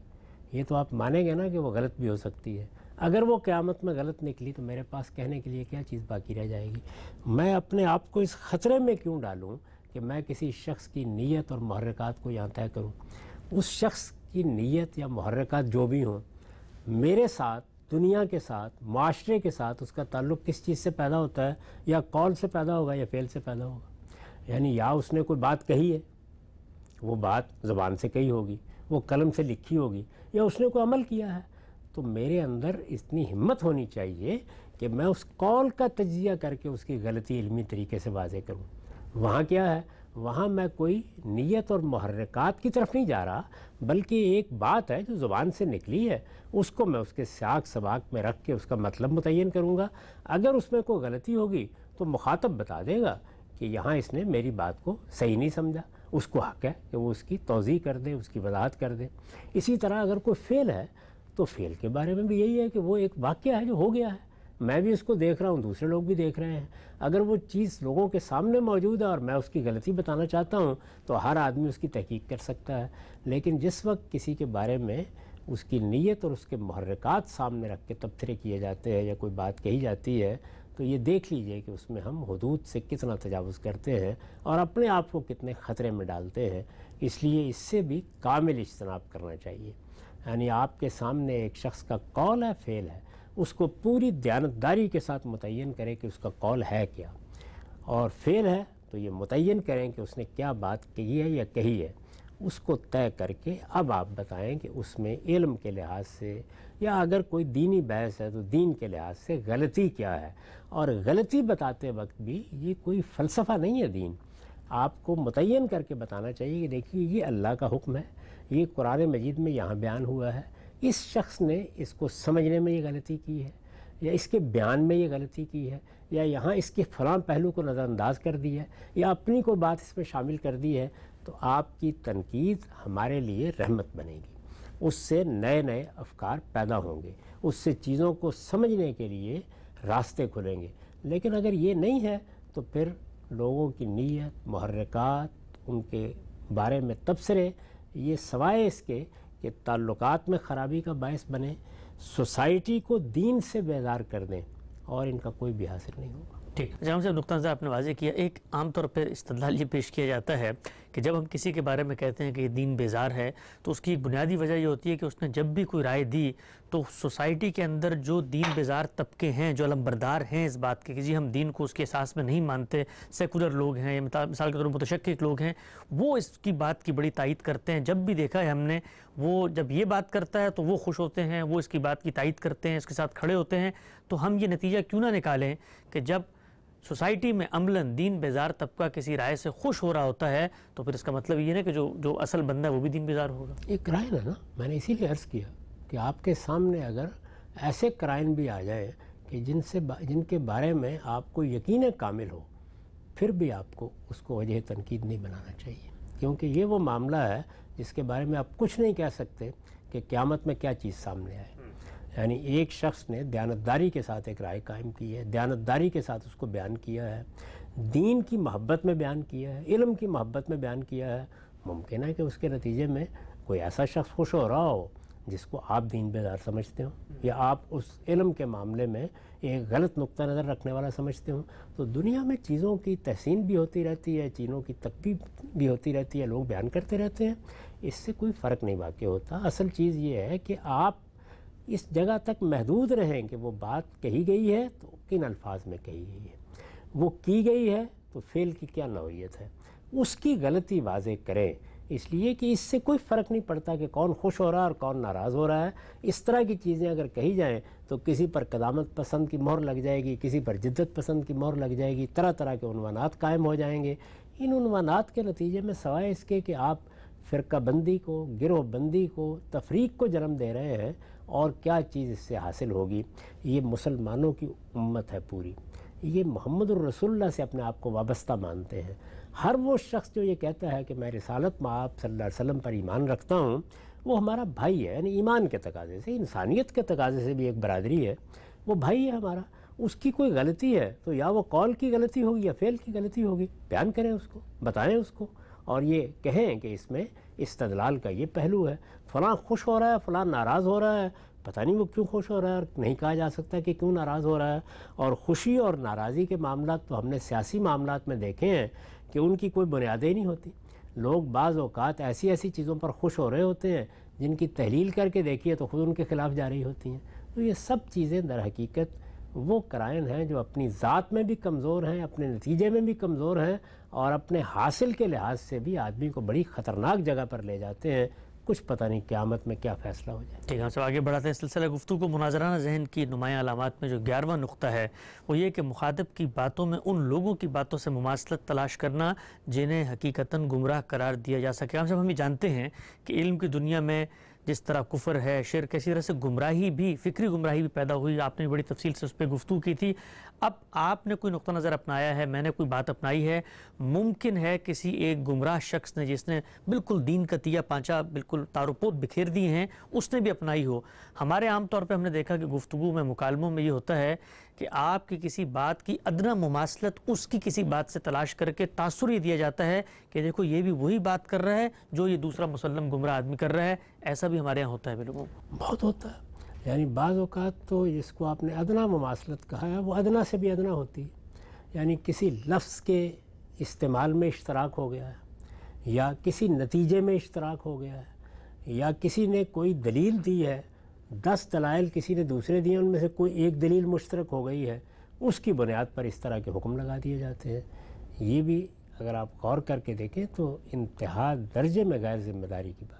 ये तो आप मानेंगे ना कि वो गलत भी हो सकती है, अगर वो क़यामत में गलत निकली तो मेरे पास कहने के लिए क्या चीज़ बाकी रह जाएगी। मैं अपने आप को इस ख़तरे में क्यों डालूं कि मैं किसी शख्स की नीयत और महर्रकात को यहाँ तय करूँ। उस शख्स की नीयत या महर्रकात जो भी हों, मेरे साथ, दुनिया के साथ, माशरे के साथ उसका ताल्लुक़ किस चीज़ से पैदा होता है, या कौल से पैदा होगा या फ़ेल से पैदा होगा। यानी या उसने कोई बात कही है, वो बात ज़बान से कही होगी, वो कलम से लिखी होगी, या उसने कोई अमल किया है। तो मेरे अंदर इतनी हिम्मत होनी चाहिए कि मैं उस कौल का तजिया करके उसकी गलती इल्मी तरीके से वाज़े करूँ। वहाँ क्या है, वहाँ मैं कोई नीयत और महर्रकात की तरफ नहीं जा रहा, बल्कि एक बात है जो ज़ुबान से निकली है, उसको मैं उसके साक सबाक में रख के उसका मतलब मुतय्यन करूँगा। अगर उसमें कोई गलती होगी तो मुखातब बता देगा कि यहाँ इसने मेरी बात को सही नहीं समझा, उसको हक़ है कि वो उसकी तौज़ीह कर दे, उसकी वजाहत कर दे। इसी तरह अगर कोई फ़ेल है तो फ़ेल के बारे में भी यही है कि वो एक वाक़या है जो हो गया है, मैं भी उसको देख रहा हूँ, दूसरे लोग भी देख रहे हैं। अगर वो चीज़ लोगों के सामने मौजूद है और मैं उसकी गलती बताना चाहता हूँ तो हर आदमी उसकी तहकीक कर सकता है। लेकिन जिस वक्त किसी के बारे में उसकी नीयत और उसके महर्रकात सामने रख के तबसरे किए जाते हैं या कोई बात कही जाती है, तो ये देख लीजिए कि उसमें हम हदूद से कितना तजावुज़ करते हैं और अपने आप को कितने ख़तरे में डालते हैं। इसलिए इससे भी कामिल इज्तनाब करना चाहिए। यानी आपके सामने एक शख्स का कौल है, फ़ेल है, उसको पूरी दयानतदारी के साथ मुतय्यन करें कि उसका कौल है क्या, और फ़ेल है तो ये मुतय्यन करें कि उसने क्या बात कही है या कही है। उसको तय करके अब आप बताएं कि उसमें इल्म के लिहाज से, या अगर कोई दीनी बहस है तो दीन के लिहाज से गलती क्या है। और गलती बताते वक्त भी ये कोई फ़लसफ़ा नहीं है दीन, आपको मुतय्यन करके बताना चाहिए कि देखिए ये अल्लाह का हुक्म है, ये कुरान मजीद में यहाँ बयान हुआ है, इस शख्स ने इसको समझने में ये गलती की है, या इसके बयान में ये गलती की है, या यहाँ इसके फलां पहलू को नज़रअंदाज कर दी है, या अपनी कोई बात इसमें शामिल कर दी है। तो आपकी तनकीद हमारे लिए रहमत बनेगी, उससे नए नए अफकार पैदा होंगे, उससे चीज़ों को समझने के लिए रास्ते खुलेंगे। लेकिन अगर ये नहीं है तो फिर लोगों की नीयत, महर्रकात, उनके बारे में तबसरे, ये सवाए इसके कि ताल्लुकात में ख़राबी का बायस बने, सोसाइटी को दीन से बेजार कर दें, और इनका कोई भी हासिल नहीं होगा। ठीक है जनाब साहब, नुकता आपने वाजे किया। एक आम तौर पर इस्तदलाल ये पेश किया जाता है कि जब हम किसी के बारे में कहते हैं कि दीन बेजार है, तो उसकी एक बुनियादी वजह ये होती है कि उसने जब भी कोई राय दी तो सोसाइटी के अंदर जो दीन बेजार तबके हैं, जो अलमबरदार हैं इस बात के कि जी हम दीन को उसके एहसास में नहीं मानते, सेकुलर लोग हैं या मिसाल के तौर पर मुतशक्किक लोग हैं, वो इसकी बात की बड़ी तायीद करते हैं। जब भी देखा है हमने, वो जब ये बात करता है तो वो खुश होते हैं, वो इसकी बात की तायीद करते हैं, इसके साथ खड़े होते हैं। तो हम ये नतीजा क्यों ना निकालें कि जब सोसाइटी में अमलन दीन बेजार तबका किसी राय से खुश हो रहा होता है तो फिर इसका मतलब ये ना कि जो असल बंदा है वो भी दीन बेजार होगा। एक राय ना, मैंने इसीलिए अर्ज़ किया कि आपके सामने अगर ऐसे क्राइन भी आ जाए कि जिनके बारे में आपको यकीन कामिल हो, फिर भी आपको उसको वजह तनकीद नहीं बनाना चाहिए, क्योंकि ये वो मामला है जिसके बारे में आप कुछ नहीं कह सकते कि क़यामत में क्या चीज़ सामने आए। यानी एक शख्स ने दयानतदारी के साथ एक राय कायम की है, दयानतदारी के साथ उसको बयान किया है, दीन की मोहब्बत में बयान किया है, इल्म की मोहब्बत में बयान किया है। मुमकिन है कि उसके नतीजे में कोई ऐसा शख्स खुश हो रहा हो जिसको आप दीन बेदार समझते हो, या आप उस इल्म के मामले में एक गलत नुक्ता नज़र रखने वाला समझते हो। तो दुनिया में चीज़ों की तहसीन भी होती रहती है, चीज़ों की तकबीब भी होती रहती है, लोग बयान करते रहते हैं, इससे कोई फ़र्क नहीं वाक़ई होता। असल चीज़ ये है कि आप इस जगह तक महदूद रहें कि वो बात कही गई है तो किन अल्फाज में कही गई है, वो की गई है तो फ़ेल की क्या नौयत है, उसकी गलती वाज़े करें। इसलिए कि इससे कोई फ़र्क नहीं पड़ता कि कौन खुश हो रहा है और कौन नाराज़ हो रहा है। इस तरह की चीज़ें अगर कही जाएं तो किसी पर कदामत पसंद की मोहर लग जाएगी, किसी पर जिद्दत पसंद की मोहर लग जाएगी, तरह तरह के उन्वानात कायम हो जाएंगे। इन उन्वानात के नतीजे में सवाए इसके कि आप फ़िरका बंदी को, गिरोह बंदी को, तफरीक को जन्म दे रहे हैं, और क्या चीज़ इससे हासिल होगी। ये मुसलमानों की उम्मत है पूरी, ये मोहम्मद रसूलुल्लाह से अपने आप को वाबस्ता मानते हैं। हर वो शख्स जो ये कहता है कि मैं रिसालत में आप सल्लल्लाहु अलैहि वसल्लम पर ईमान रखता हूँ, वो हमारा भाई है। यानी ईमान के तकाजे से, इंसानियत के तकाजे से भी एक बरादरी है, वो भाई है हमारा। उसकी कोई गलती है तो या वो कॉल की गलती होगी या फ़ेल की गलती होगी, बयान करें उसको, बताएँ उसको, और ये कहें कि इसमें इस्तदलाल का ये पहलू है, फ़लाँ खुश हो रहा है, फ़लाँ नाराज़ हो रहा है, पता नहीं वो क्यों खुश हो रहा है और नहीं कहा जा सकता कि क्यों नाराज़ हो रहा है। और खुशी और नाराज़गी के मामला तो हमने सियासी मामला में देखे हैं कि उनकी कोई बुनियादें ही नहीं होती। लोग बाज़ औक़ात ऐसी ऐसी चीज़ों पर खुश हो रहे होते हैं जिनकी तहलील करके देखिए तो ख़ुद उनके ख़िलाफ़ जा रही होती हैं। तो ये सब चीज़ें दर हकीकत वो करायन हैं जो अपनी ज़ात में भी कमज़ोर हैं, अपने नतीजे में भी कमज़ोर हैं और अपने हासिल के लिहाज से भी आदमी को बड़ी ख़तरनाक जगह पर ले जाते हैं। कुछ पता नहीं क़यामत में क्या फ़ैसला हो जाए। ठीक है, सब आगे बढ़ाते हैं सिलसिला गुफ्तगू को। मुनाजराना जहन की नुमाया अलामात में जो 11वां नुक्ता है वो ये कि मुखातब की बातों में उन लोगों की बातों से मुमासलत तलाश करना जिन्हें हकीकतन गुमराह करार दिया जा सके। हम सब हम जानते हैं कि इल्म की दुनिया में जिस तरह कुफर है, शिर्क, इसी तरह से गुमराही भी, फ़िक्री गुमराही भी पैदा हुई। आपने बड़ी तफसील से उस पर गुफ्तगू की थी। अब आपने कोई नुक्ता नज़र अपनाया है, मैंने कोई बात अपनाई है, मुमकिन है किसी एक गुमराह शख्स ने जिसने बिल्कुल दीन का तिया पाँचा बिल्कुल तारुपोत बिखेर दिए हैं उसने भी अपनाई हो। हमारे आम तौर पर हमने देखा कि गुफ्तगू में, मुकालमों में ये होता है कि आपकी किसी बात की अदना मुमासलत उसकी किसी बात से तलाश करके तासुर दिया जाता है कि देखो ये भी वही बात कर रहा है जो ये दूसरा मुसलम गुमराह आदमी कर रहा है। ऐसा भी हमारे यहाँ होता है बिल्कुल, बहुत होता है। यानी बाज़ औक़ात तो जिसको आपने अदना मुमासलत कहा है वो अदना से भी अदना होती है। यानी किसी लफ्ज़ के इस्तेमाल में इश्तराक हो गया है या किसी नतीजे में इश्तराक हो गया है या किसी ने कोई दलील दी है, 10 दलाइल किसी ने दूसरे दिए उनमें से कोई एक दलील मुश्तरक हो गई है, उसकी बुनियाद पर इस तरह के हुक्म लगा दिए जाते हैं। ये भी अगर आप गौर करके देखें तो इंतहा दर्जे में गैर जिम्मेदारी की बात है।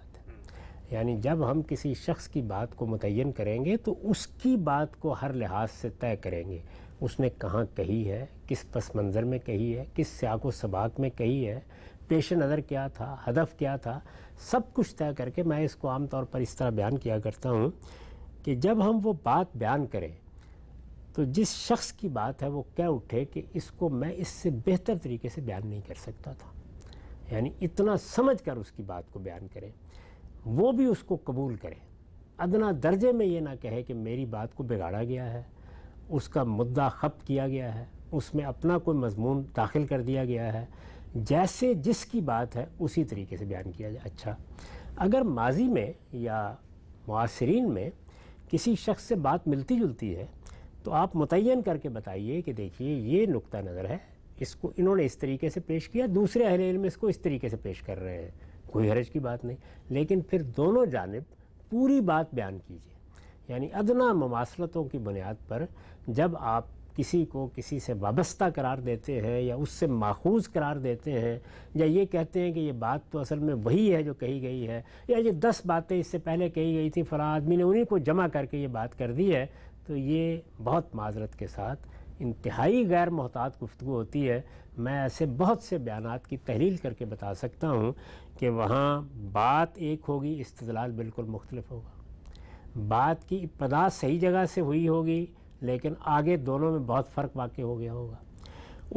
यानी जब हम किसी शख्स की बात को मुतय्यन करेंगे तो उसकी बात को हर लिहाज से तय करेंगे। उसने कहाँ कही है, किस पस मंज़र में कही है, किस सियाको सबाक में कही है, पेश नज़र क्या था, हदफ़ क्या था, सब कुछ तय करके। मैं इसको आम तौर पर इस तरह बयान किया करता हूँ कि जब हम वो बात बयान करें तो जिस शख्स की बात है वो क्या उठे कि इसको मैं इससे बेहतर तरीके से बयान नहीं कर सकता था। यानी इतना समझ कर उसकी बात को बयान करें, वो भी उसको कबूल करें, अदना दर्जे में ये ना कहे कि मेरी बात को बिगाड़ा गया है, उसका मुद्दा खप्त किया गया है, उसमें अपना कोई मजमून दाखिल कर दिया गया है। जैसे जिसकी बात है उसी तरीके से बयान किया जाए। अच्छा, अगर माजी में या मुआसरीन में किसी शख्स से बात मिलती जुलती है तो आप मुतय्यन करके बताइए कि देखिए ये नुक्ता नज़र है, इसको इन्होंने इस तरीके से पेश किया, दूसरे अहले इल्म इसको इस तरीके से पेश कर रहे हैं, कोई हरज की बात नहीं। लेकिन फिर दोनों जानिब पूरी बात बयान कीजिए। यानी अदना मुमासलतों की बुनियाद पर जब आप किसी को किसी से वाबस्ता करार देते हैं या उससे माखूज़ करार देते हैं या ये कहते हैं कि ये बात तो असल में वही है जो कही गई है या ये 10 बातें इससे पहले कही गई थी, फला आदमी ने उन्हीं को जमा करके ये बात कर दी है, तो ये बहुत माजरत के साथ इंतहाई गैर मोहतात गुफ्तगू होती है। मैं ऐसे बहुत से बयानात की तहलील करके बता सकता हूँ कि वहाँ बात एक होगी, इस्तदलाल बिल्कुल मुख्तलिफ होगा। बात की इब्तदा सही जगह से हुई होगी लेकिन आगे दोनों में बहुत फ़र्क वाक़ हो गया होगा।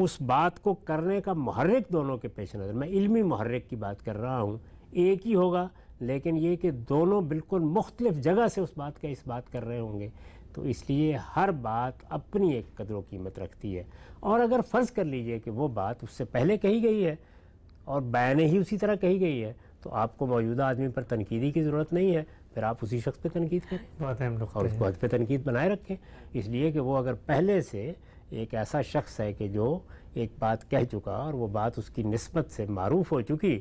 उस बात को करने का मुहर्रिक दोनों के पेश नज़र, मैं इल्मी मुहर्रिक की बात कर रहा हूँ, एक ही होगा लेकिन ये कि दोनों बिल्कुल मुख्तलिफ जगह से उस बात का इस बात कर रहे होंगे। तो इसलिए हर बात अपनी एक कदर व कीमत रखती है। और अगर फ़र्ज़ कर लीजिए कि वो बात उससे पहले कही गई है और बयान ही उसी तरह कही गई है तो आपको मौजूदा आदमी पर तनकीदी की ज़रूरत नहीं है, फिर आप उसी शख्स पे तनकीद करें, बहुत अहम नुक्ता है, और उसको हद पे तनकीद बनाए रखें। इसलिए कि वो अगर पहले से एक ऐसा शख्स है कि जो एक बात कह चुका और वो बात उसकी निस्बत से मारूफ हो चुकी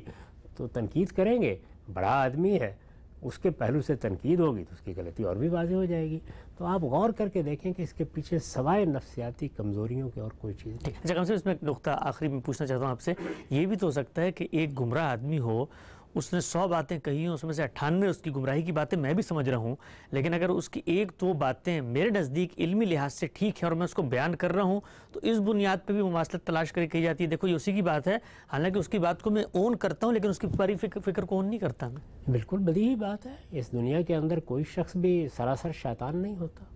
तो तनकीद करेंगे, बड़ा आदमी है, उसके पहलू से तनकीद होगी तो उसकी गलती और भी वाज़ेह हो जाएगी। तो आप गौर करके देखें कि इसके पीछे सवाए नफ्सियाती कमज़ोरियों के और कोई चीज़ नहीं। अच्छा, कम से इसमें एक नुक्ता आखिरी में पूछना चाहता हूँ आपसे, ये भी तो हो सकता है कि एक गुमराह आदमी हो, उसने 100 बातें कही हैं, उसमें से 98 उसकी गुमराही की बातें मैं भी समझ रहा हूँ, लेकिन अगर उसकी 1-2 बातें मेरे नज़दीक इल्मी लिहाज से ठीक है और मैं उसको बयान कर रहा हूँ तो इस बुनियाद पे भी मुमासलत तलाश करके कही जाती है देखो ये उसी की बात है, हालांकि उसकी बात को मैं ओन करता हूँ लेकिन उसकी पूरी फिक्र को ओन नहीं करता। मैं बिल्कुल बड़ी बात है। इस दुनिया के अंदर कोई शख्स भी सरासर शैतान नहीं होता।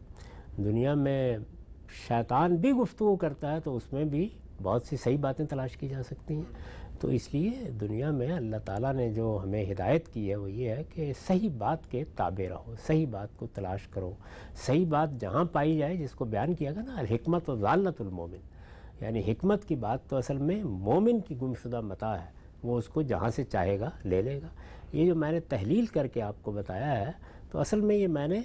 दुनिया में शैतान भी गुफ्तगू करता है तो उसमें भी बहुत सी सही बातें तलाश की जा सकती हैं। तो इसलिए दुनिया में अल्लाह ताला ने जो हमें हिदायत की है वो ये है कि सही बात के ताबे रहो, सही बात को तलाश करो, सही बात जहाँ पाई जाए जिसको बयान किया गया ना, हिकमत और ज़ालतुल मोमिन, यानी हिकमत की बात तो असल में मोमिन की गुमशुदा मता है, वो उसको जहाँ से चाहेगा ले लेगा। ये जो मैंने तहलील करके आपको बताया है तो असल में ये मैंने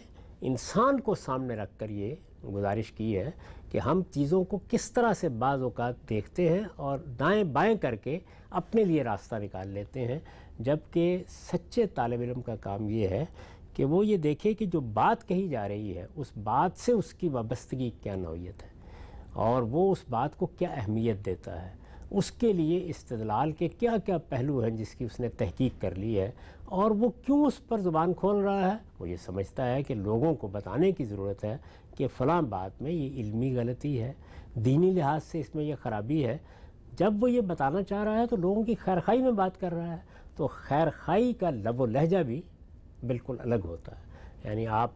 इंसान को सामने रख कर ये गुजारिश की है कि हम चीज़ों को किस तरह से बाज़ औक़ात देखते हैं और दाएं बाएं करके अपने लिए रास्ता निकाल लेते हैं, जबकि सच्चे तालिब इल्म का काम ये है कि वो ये देखे कि जो बात कही जा रही है उस बात से उसकी वाबस्तगी क्या नौयत है और वो उस बात को क्या अहमियत देता है, उसके लिए इस्तेदलाल के क्या क्या पहलू हैं जिसकी उसने तहकीक कर ली है और वो क्यों उस पर ज़ुबान खोल रहा है। वो ये समझता है कि लोगों को बताने की ज़रूरत है कि फ़लाँ बात में ये इल्मी गलती है, दीनी लिहाज से इसमें यह ख़राबी है। जब वो ये बताना चाह रहा है तो लोगों की खैरखाई में बात कर रहा है, तो खैरखाई का लबो लहजा भी बिल्कुल अलग होता है। यानी आप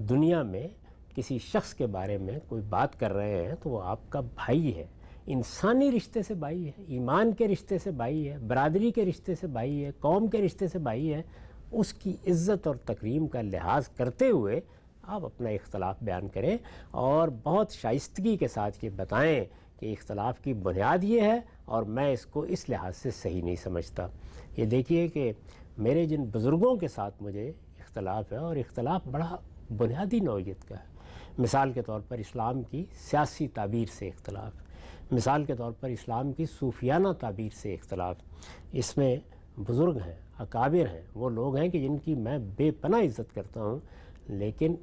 दुनिया में किसी शख्स के बारे में कोई बात कर रहे हैं तो वो आपका भाई है, इंसानी रिश्ते से भाई है, ईमान के रिश्ते से भाई है, बरादरी के रिश्ते से भाई है, कौम के रिश्ते से भाई है। उसकी इज़्ज़त और तकरीम का लिहाज करते हुए आप अपना इख्तलाफ बयान करें और बहुत शाइस्तगी के साथ ये बताएं कि इख्तलाफ की बुनियाद ये है और मैं इसको इस लिहाज से सही नहीं समझता। ये देखिए कि मेरे जिन बुज़ुर्गों के साथ मुझे इख्तलाफ है और इख्तलाफ बड़ा बुनियादी नौइयत का है। मिसाल के तौर पर इस्लाम की सियासी ताबीर से इख्तलाफ, मिसाल के तौर पर इस्लाम की सूफियाना ताबीर से इख्तलाफ। इसमें बुज़ुर्ग हैं, अकाबिर हैं, वो लोग हैं कि जिनकी मैं बेपनाह इज़्ज़त करता हूँ, लेकिन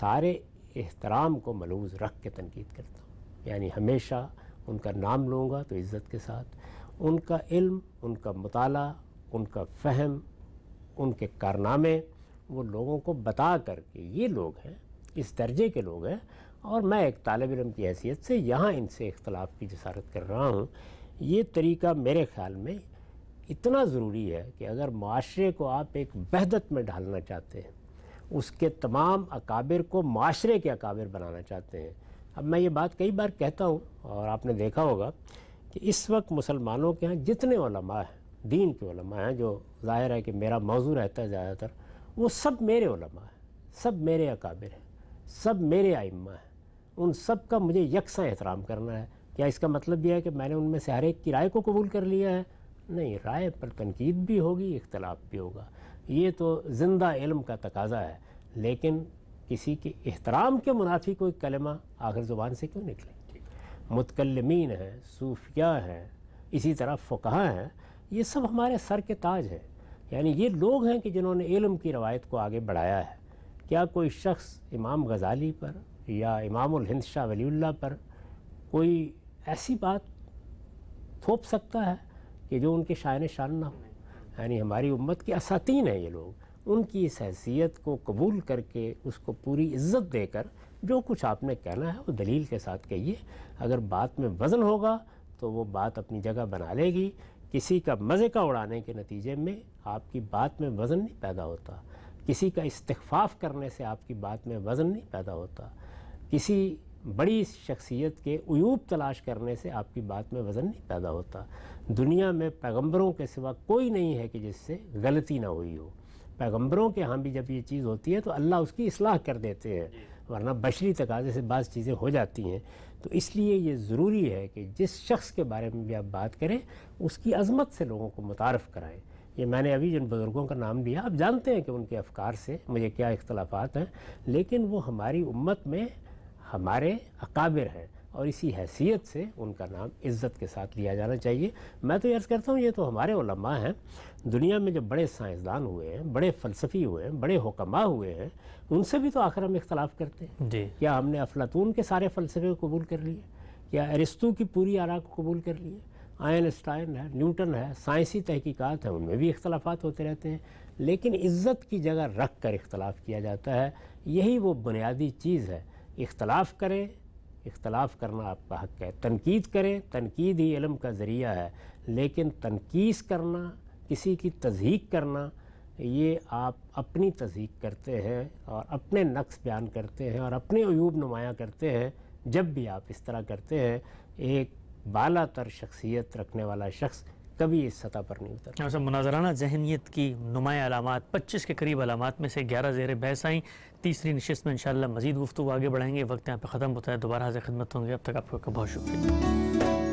सारे एहतराम को मलूज़ रख के तनकीद करता हूँ। यानी हमेशा उनका नाम लूँगा तो इज़्ज़त के साथ, उनका इल्म, उनका मुताला, उनका फ़हम, उनके कारनामे वो लोगों को बता कर के ये लोग हैं, इस दर्जे के लोग हैं और मैं एक तालिब इल्म की हैसियत से यहाँ इनसे इख्तलाफ की जसारत कर रहा हूँ। ये तरीका मेरे ख़्याल में इतना ज़रूरी है कि अगर माशरे को आप एक वहदत में ढालना चाहते हैं, उसके तमाम अकाबिर को माशरे के अकाबिर बनाना चाहते हैं। अब मैं ये बात कई बार कहता हूँ और आपने देखा होगा कि इस वक्त मुसलमानों के यहाँ जितने उलमा हैं, दीन के उलमा हैं, जो ज़ाहिर है कि मेरा मौजू रहता है ज़्यादातर, वो सब मेरे उलमा हैं, सब मेरे अकाबिर हैं, सब मेरे आइम्मा हैं, उन सब का मुझे यकसा एहतराम करना है। क्या इसका मतलब यह है कि मैंने उनमें से हर एक की राय को कबूल कर लिया है? नहीं, राय पर तनकीद भी होगी, इख्तलाफ भी होगा, ये तो ज़िंदा इल्म का तकाजा है। लेकिन किसी के एहतराम के मुनाफी कोई कलमा आखिर ज़ुबान से क्यों निकले? मुतकल्लमीन हैं, सूफिया हैं, इसी तरह फ़ुक़हा हैं, ये सब हमारे सर के ताज हैं। यानी ये लोग हैं कि जिन्होंने इल्म की रवायत को आगे बढ़ाया है। क्या कोई शख्स इमाम गज़ाली पर या इमामुल हिंद शाह वलीउल्लाह पर कोई ऐसी बात थोप सकता है कि जो उनके शायने शान ना हो? यानी हमारी उम्मत के असातीन हैं ये लोग, उनकी इस हैसियत को कबूल करके उसको पूरी इज्जत देकर जो कुछ आपने कहना है वो दलील के साथ कहिए। अगर बात में वज़न होगा तो वो बात अपनी जगह बना लेगी। किसी का मज़े का उड़ाने के नतीजे में आपकी बात में वज़न नहीं पैदा होता, किसी का इस्तिग़फ़ाफ़ करने से आपकी बात में वज़न नहीं पैदा होता, किसी बड़ी शख्सियत के उयूब तलाश करने से आपकी बात में वज़न नहीं पैदा होता। दुनिया में पैगंबरों के सिवा कोई नहीं है कि जिससे गलती ना हुई हो। पैगंबरों के यहाँ भी जब ये चीज़ होती है तो अल्लाह उसकी इस्लाह कर देते हैं, वरना बशरी तकाज़े से बाज़ चीज़ें हो जाती हैं। तो इसलिए ये ज़रूरी है कि जिस शख्स के बारे में भी आप बात करें उसकी अज़मत से लोगों को मुतारफ़ कराएँ। ये मैंने अभी जिन बुज़ुर्गों का नाम लिया, आप जानते हैं कि उनके अफकार से मुझे क्या इख्तलाफात हैं, लेकिन वो हमारी उम्मत में हमारे अकाबिर हैं और इसी हैसियत से उनका नाम इज़्ज़त के साथ लिया जाना चाहिए। मैं तो अर्ज़ करता हूँ ये तो हमारे उलमा हैं। दुनिया में जो बड़े साइंसदान हुए हैं, बड़े फ़लसफ़ी हुए हैं, बड़े हुक्मा हुए हैं, उनसे भी तो आखिर हम इख्तलाफ करते हैं। क्या हमने अफलातून के सारे फ़लसफ़े को कबूल कर लिए? क्या अरिस्तू की पूरी आरा को कबूल कर लिए? आइंस्टाइन है, न्यूटन है, साइंसी तहकीकात हैं, उनमें भी इख्तलाफात होते रहते हैं, लेकिन इज़्ज़त की जगह रख कर इख्तलाफ किया जाता है। यही वो बुनियादी चीज़ है। इख्तलाफ करें, इख्तलाफ करना आपका हक़ है। तनकीद करें, तनकीद ही इल्म का ज़रिया है, लेकिन तनकीस करना, किसी की तज़हीक करना, ये आप अपनी तज़हीक करते हैं और अपने नक्स बयान करते हैं और अपने अयूब नुमाया करते हैं। जब भी आप इस तरह करते हैं, एक बाला तर शख्सियत रखने वाला शख्स कभी इस सतह पर नहीं उतरता। सर, मुनाजराना जहनीत की नुमाया अलामात 25 के करीब अलामात में से 11 ज़ेर बहस आई। तीसरी नशिस्त में इंशाअल्लाह मज़ीद गुफ्तगू आगे बढ़ाएंगे। वक्त यहाँ पर ख़त्म होता है, दोबारा हाज़िर खिदमत होंगे। अब तक आपका बहुत शुक्रिया।